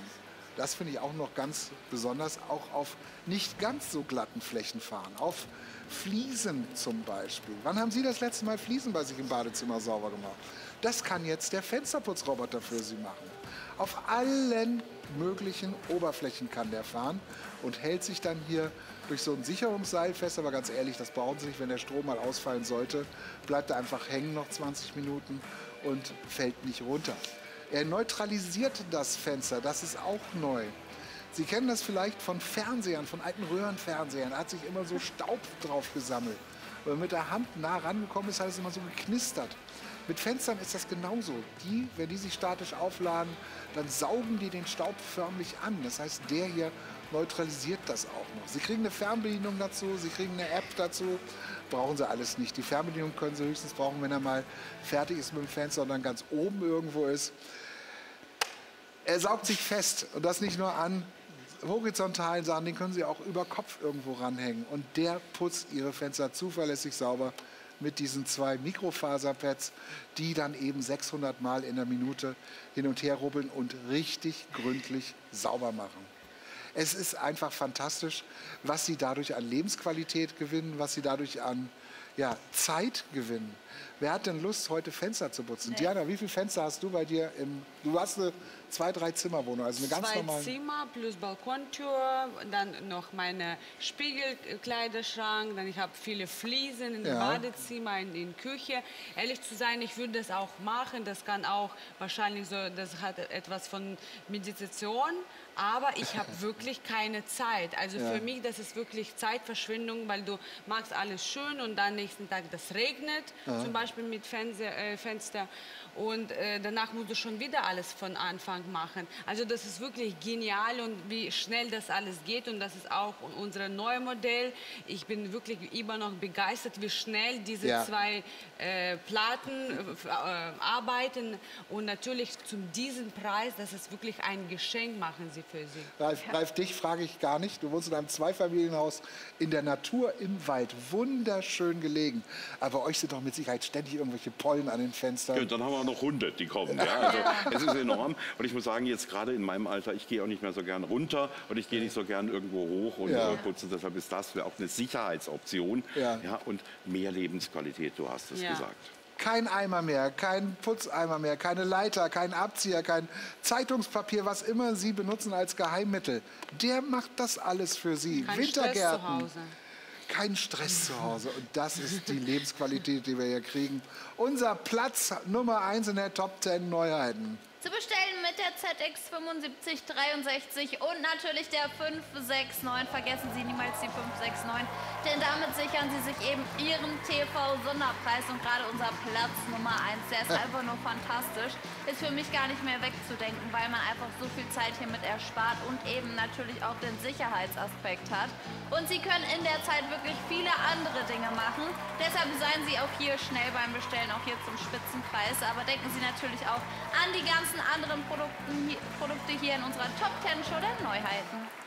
das finde ich auch noch ganz besonders, auch auf nicht ganz so glatten Flächen fahren. Auf Fliesen zum Beispiel. Wann haben Sie das letzte Mal Fliesen bei sich im Badezimmer sauber gemacht? Das kann jetzt der Fensterputzroboter für Sie machen. Auf allen möglichen Oberflächen kann der fahren und hält sich dann hier durch so ein Sicherungsseil fest. Aber ganz ehrlich, das brauchen Sie nicht. Wenn der Strom mal ausfallen sollte, bleibt er einfach hängen noch 20 Minuten und fällt nicht runter. Er neutralisiert das Fenster, das ist auch neu. Sie kennen das vielleicht von Fernsehern, von alten Röhrenfernsehern. Da hat sich immer so Staub drauf gesammelt. Wenn man mit der Hand nah rangekommen ist, hat es immer so geknistert. Mit Fenstern ist das genauso. Die, wenn die sich statisch aufladen, dann saugen die den Staub förmlich an. Das heißt, der hier neutralisiert das auch noch. Sie kriegen eine Fernbedienung dazu, Sie kriegen eine App dazu. Brauchen Sie alles nicht. Die Fernbedienung können Sie höchstens brauchen, wenn er mal fertig ist mit dem Fenster und dann ganz oben irgendwo ist. Er saugt sich fest und das nicht nur an horizontalen Sachen, den können Sie auch über Kopf irgendwo ranhängen. Und der putzt Ihre Fenster zuverlässig sauber mit diesen zwei Mikrofaserpads, die dann eben 600 Mal in der Minute hin und her rubbeln und richtig gründlich sauber machen. Es ist einfach fantastisch, was Sie dadurch an Lebensqualität gewinnen, was Sie dadurch an Zeit gewinnen. Wer hat denn Lust, heute Fenster zu putzen? Nee. Diana, wie viele Fenster hast du bei dir? Du hast eine 2-3 Zimmerwohnung, also eine ganz normale. 2 Zimmer plus Balkontür, dann noch meine Spiegelkleiderschrank, dann ich habe viele Fliesen im Badezimmer, in der Küche. Ehrlich zu sein, ich würde das auch machen. Das kann auch wahrscheinlich so, das hat etwas von Meditation. Aber ich habe wirklich keine Zeit. Also für mich, das ist wirklich Zeitverschwendung, weil du machst alles schön und dann nächsten Tag das regnet, zum Beispiel mit Fenster. Und danach musst du schon wieder alles von Anfang Deutschland machen. Also das ist wirklich genial und wie schnell das alles geht, und das ist auch unser neues Modell. Ich bin wirklich immer noch begeistert, wie schnell diese zwei Platten arbeiten, und natürlich zu diesem Preis, das ist wirklich ein Geschenk, machen sie für sie. Ralf, dich frage ich gar nicht. Du wohnst in einem Zweifamilienhaus in der Natur, im Wald, wunderschön gelegen. Aber euch sind doch mit Sicherheit ständig irgendwelche Pollen an den Fenstern. Ja, dann haben wir auch noch Hunde, die kommen. Ja? Also, es ist enorm. Und ich muss sagen, jetzt gerade in meinem Alter, ich gehe auch nicht mehr so gern runter und ich gehe nicht so gern irgendwo hoch und putzen. Deshalb ist das auch eine Sicherheitsoption. Ja. Ja, und mehr Lebensqualität, du hast es gesagt. Kein Eimer mehr, kein Putzeimer mehr, keine Leiter, kein Abzieher, kein Zeitungspapier, was immer Sie benutzen als Geheimmittel. Der macht das alles für Sie. Kein Wintergärten. Stress zu Hause. Kein Stress zu Hause. Und das ist die Lebensqualität, die wir hier kriegen. Unser Platz Nummer 1 in der Top 10 Neuheiten. Zu bestellen mit der ZX 7563 und natürlich der 569. Vergessen Sie niemals die 569, denn damit sichern Sie sich eben Ihren TV-Sonderpreis. Und gerade unser Platz Nummer 1, der ist einfach nur fantastisch. Ist für mich gar nicht mehr wegzudenken, weil man einfach so viel Zeit hiermit erspart und eben natürlich auch den Sicherheitsaspekt hat. Und Sie können in der Zeit wirklich viele andere Dinge machen. Deshalb seien Sie auch hier schnell beim Bestellen, auch hier zum Spitzenpreis. Aber denken Sie natürlich auch an die ganzen anderen Produkte hier in unserer Top 10 Show der Neuheiten.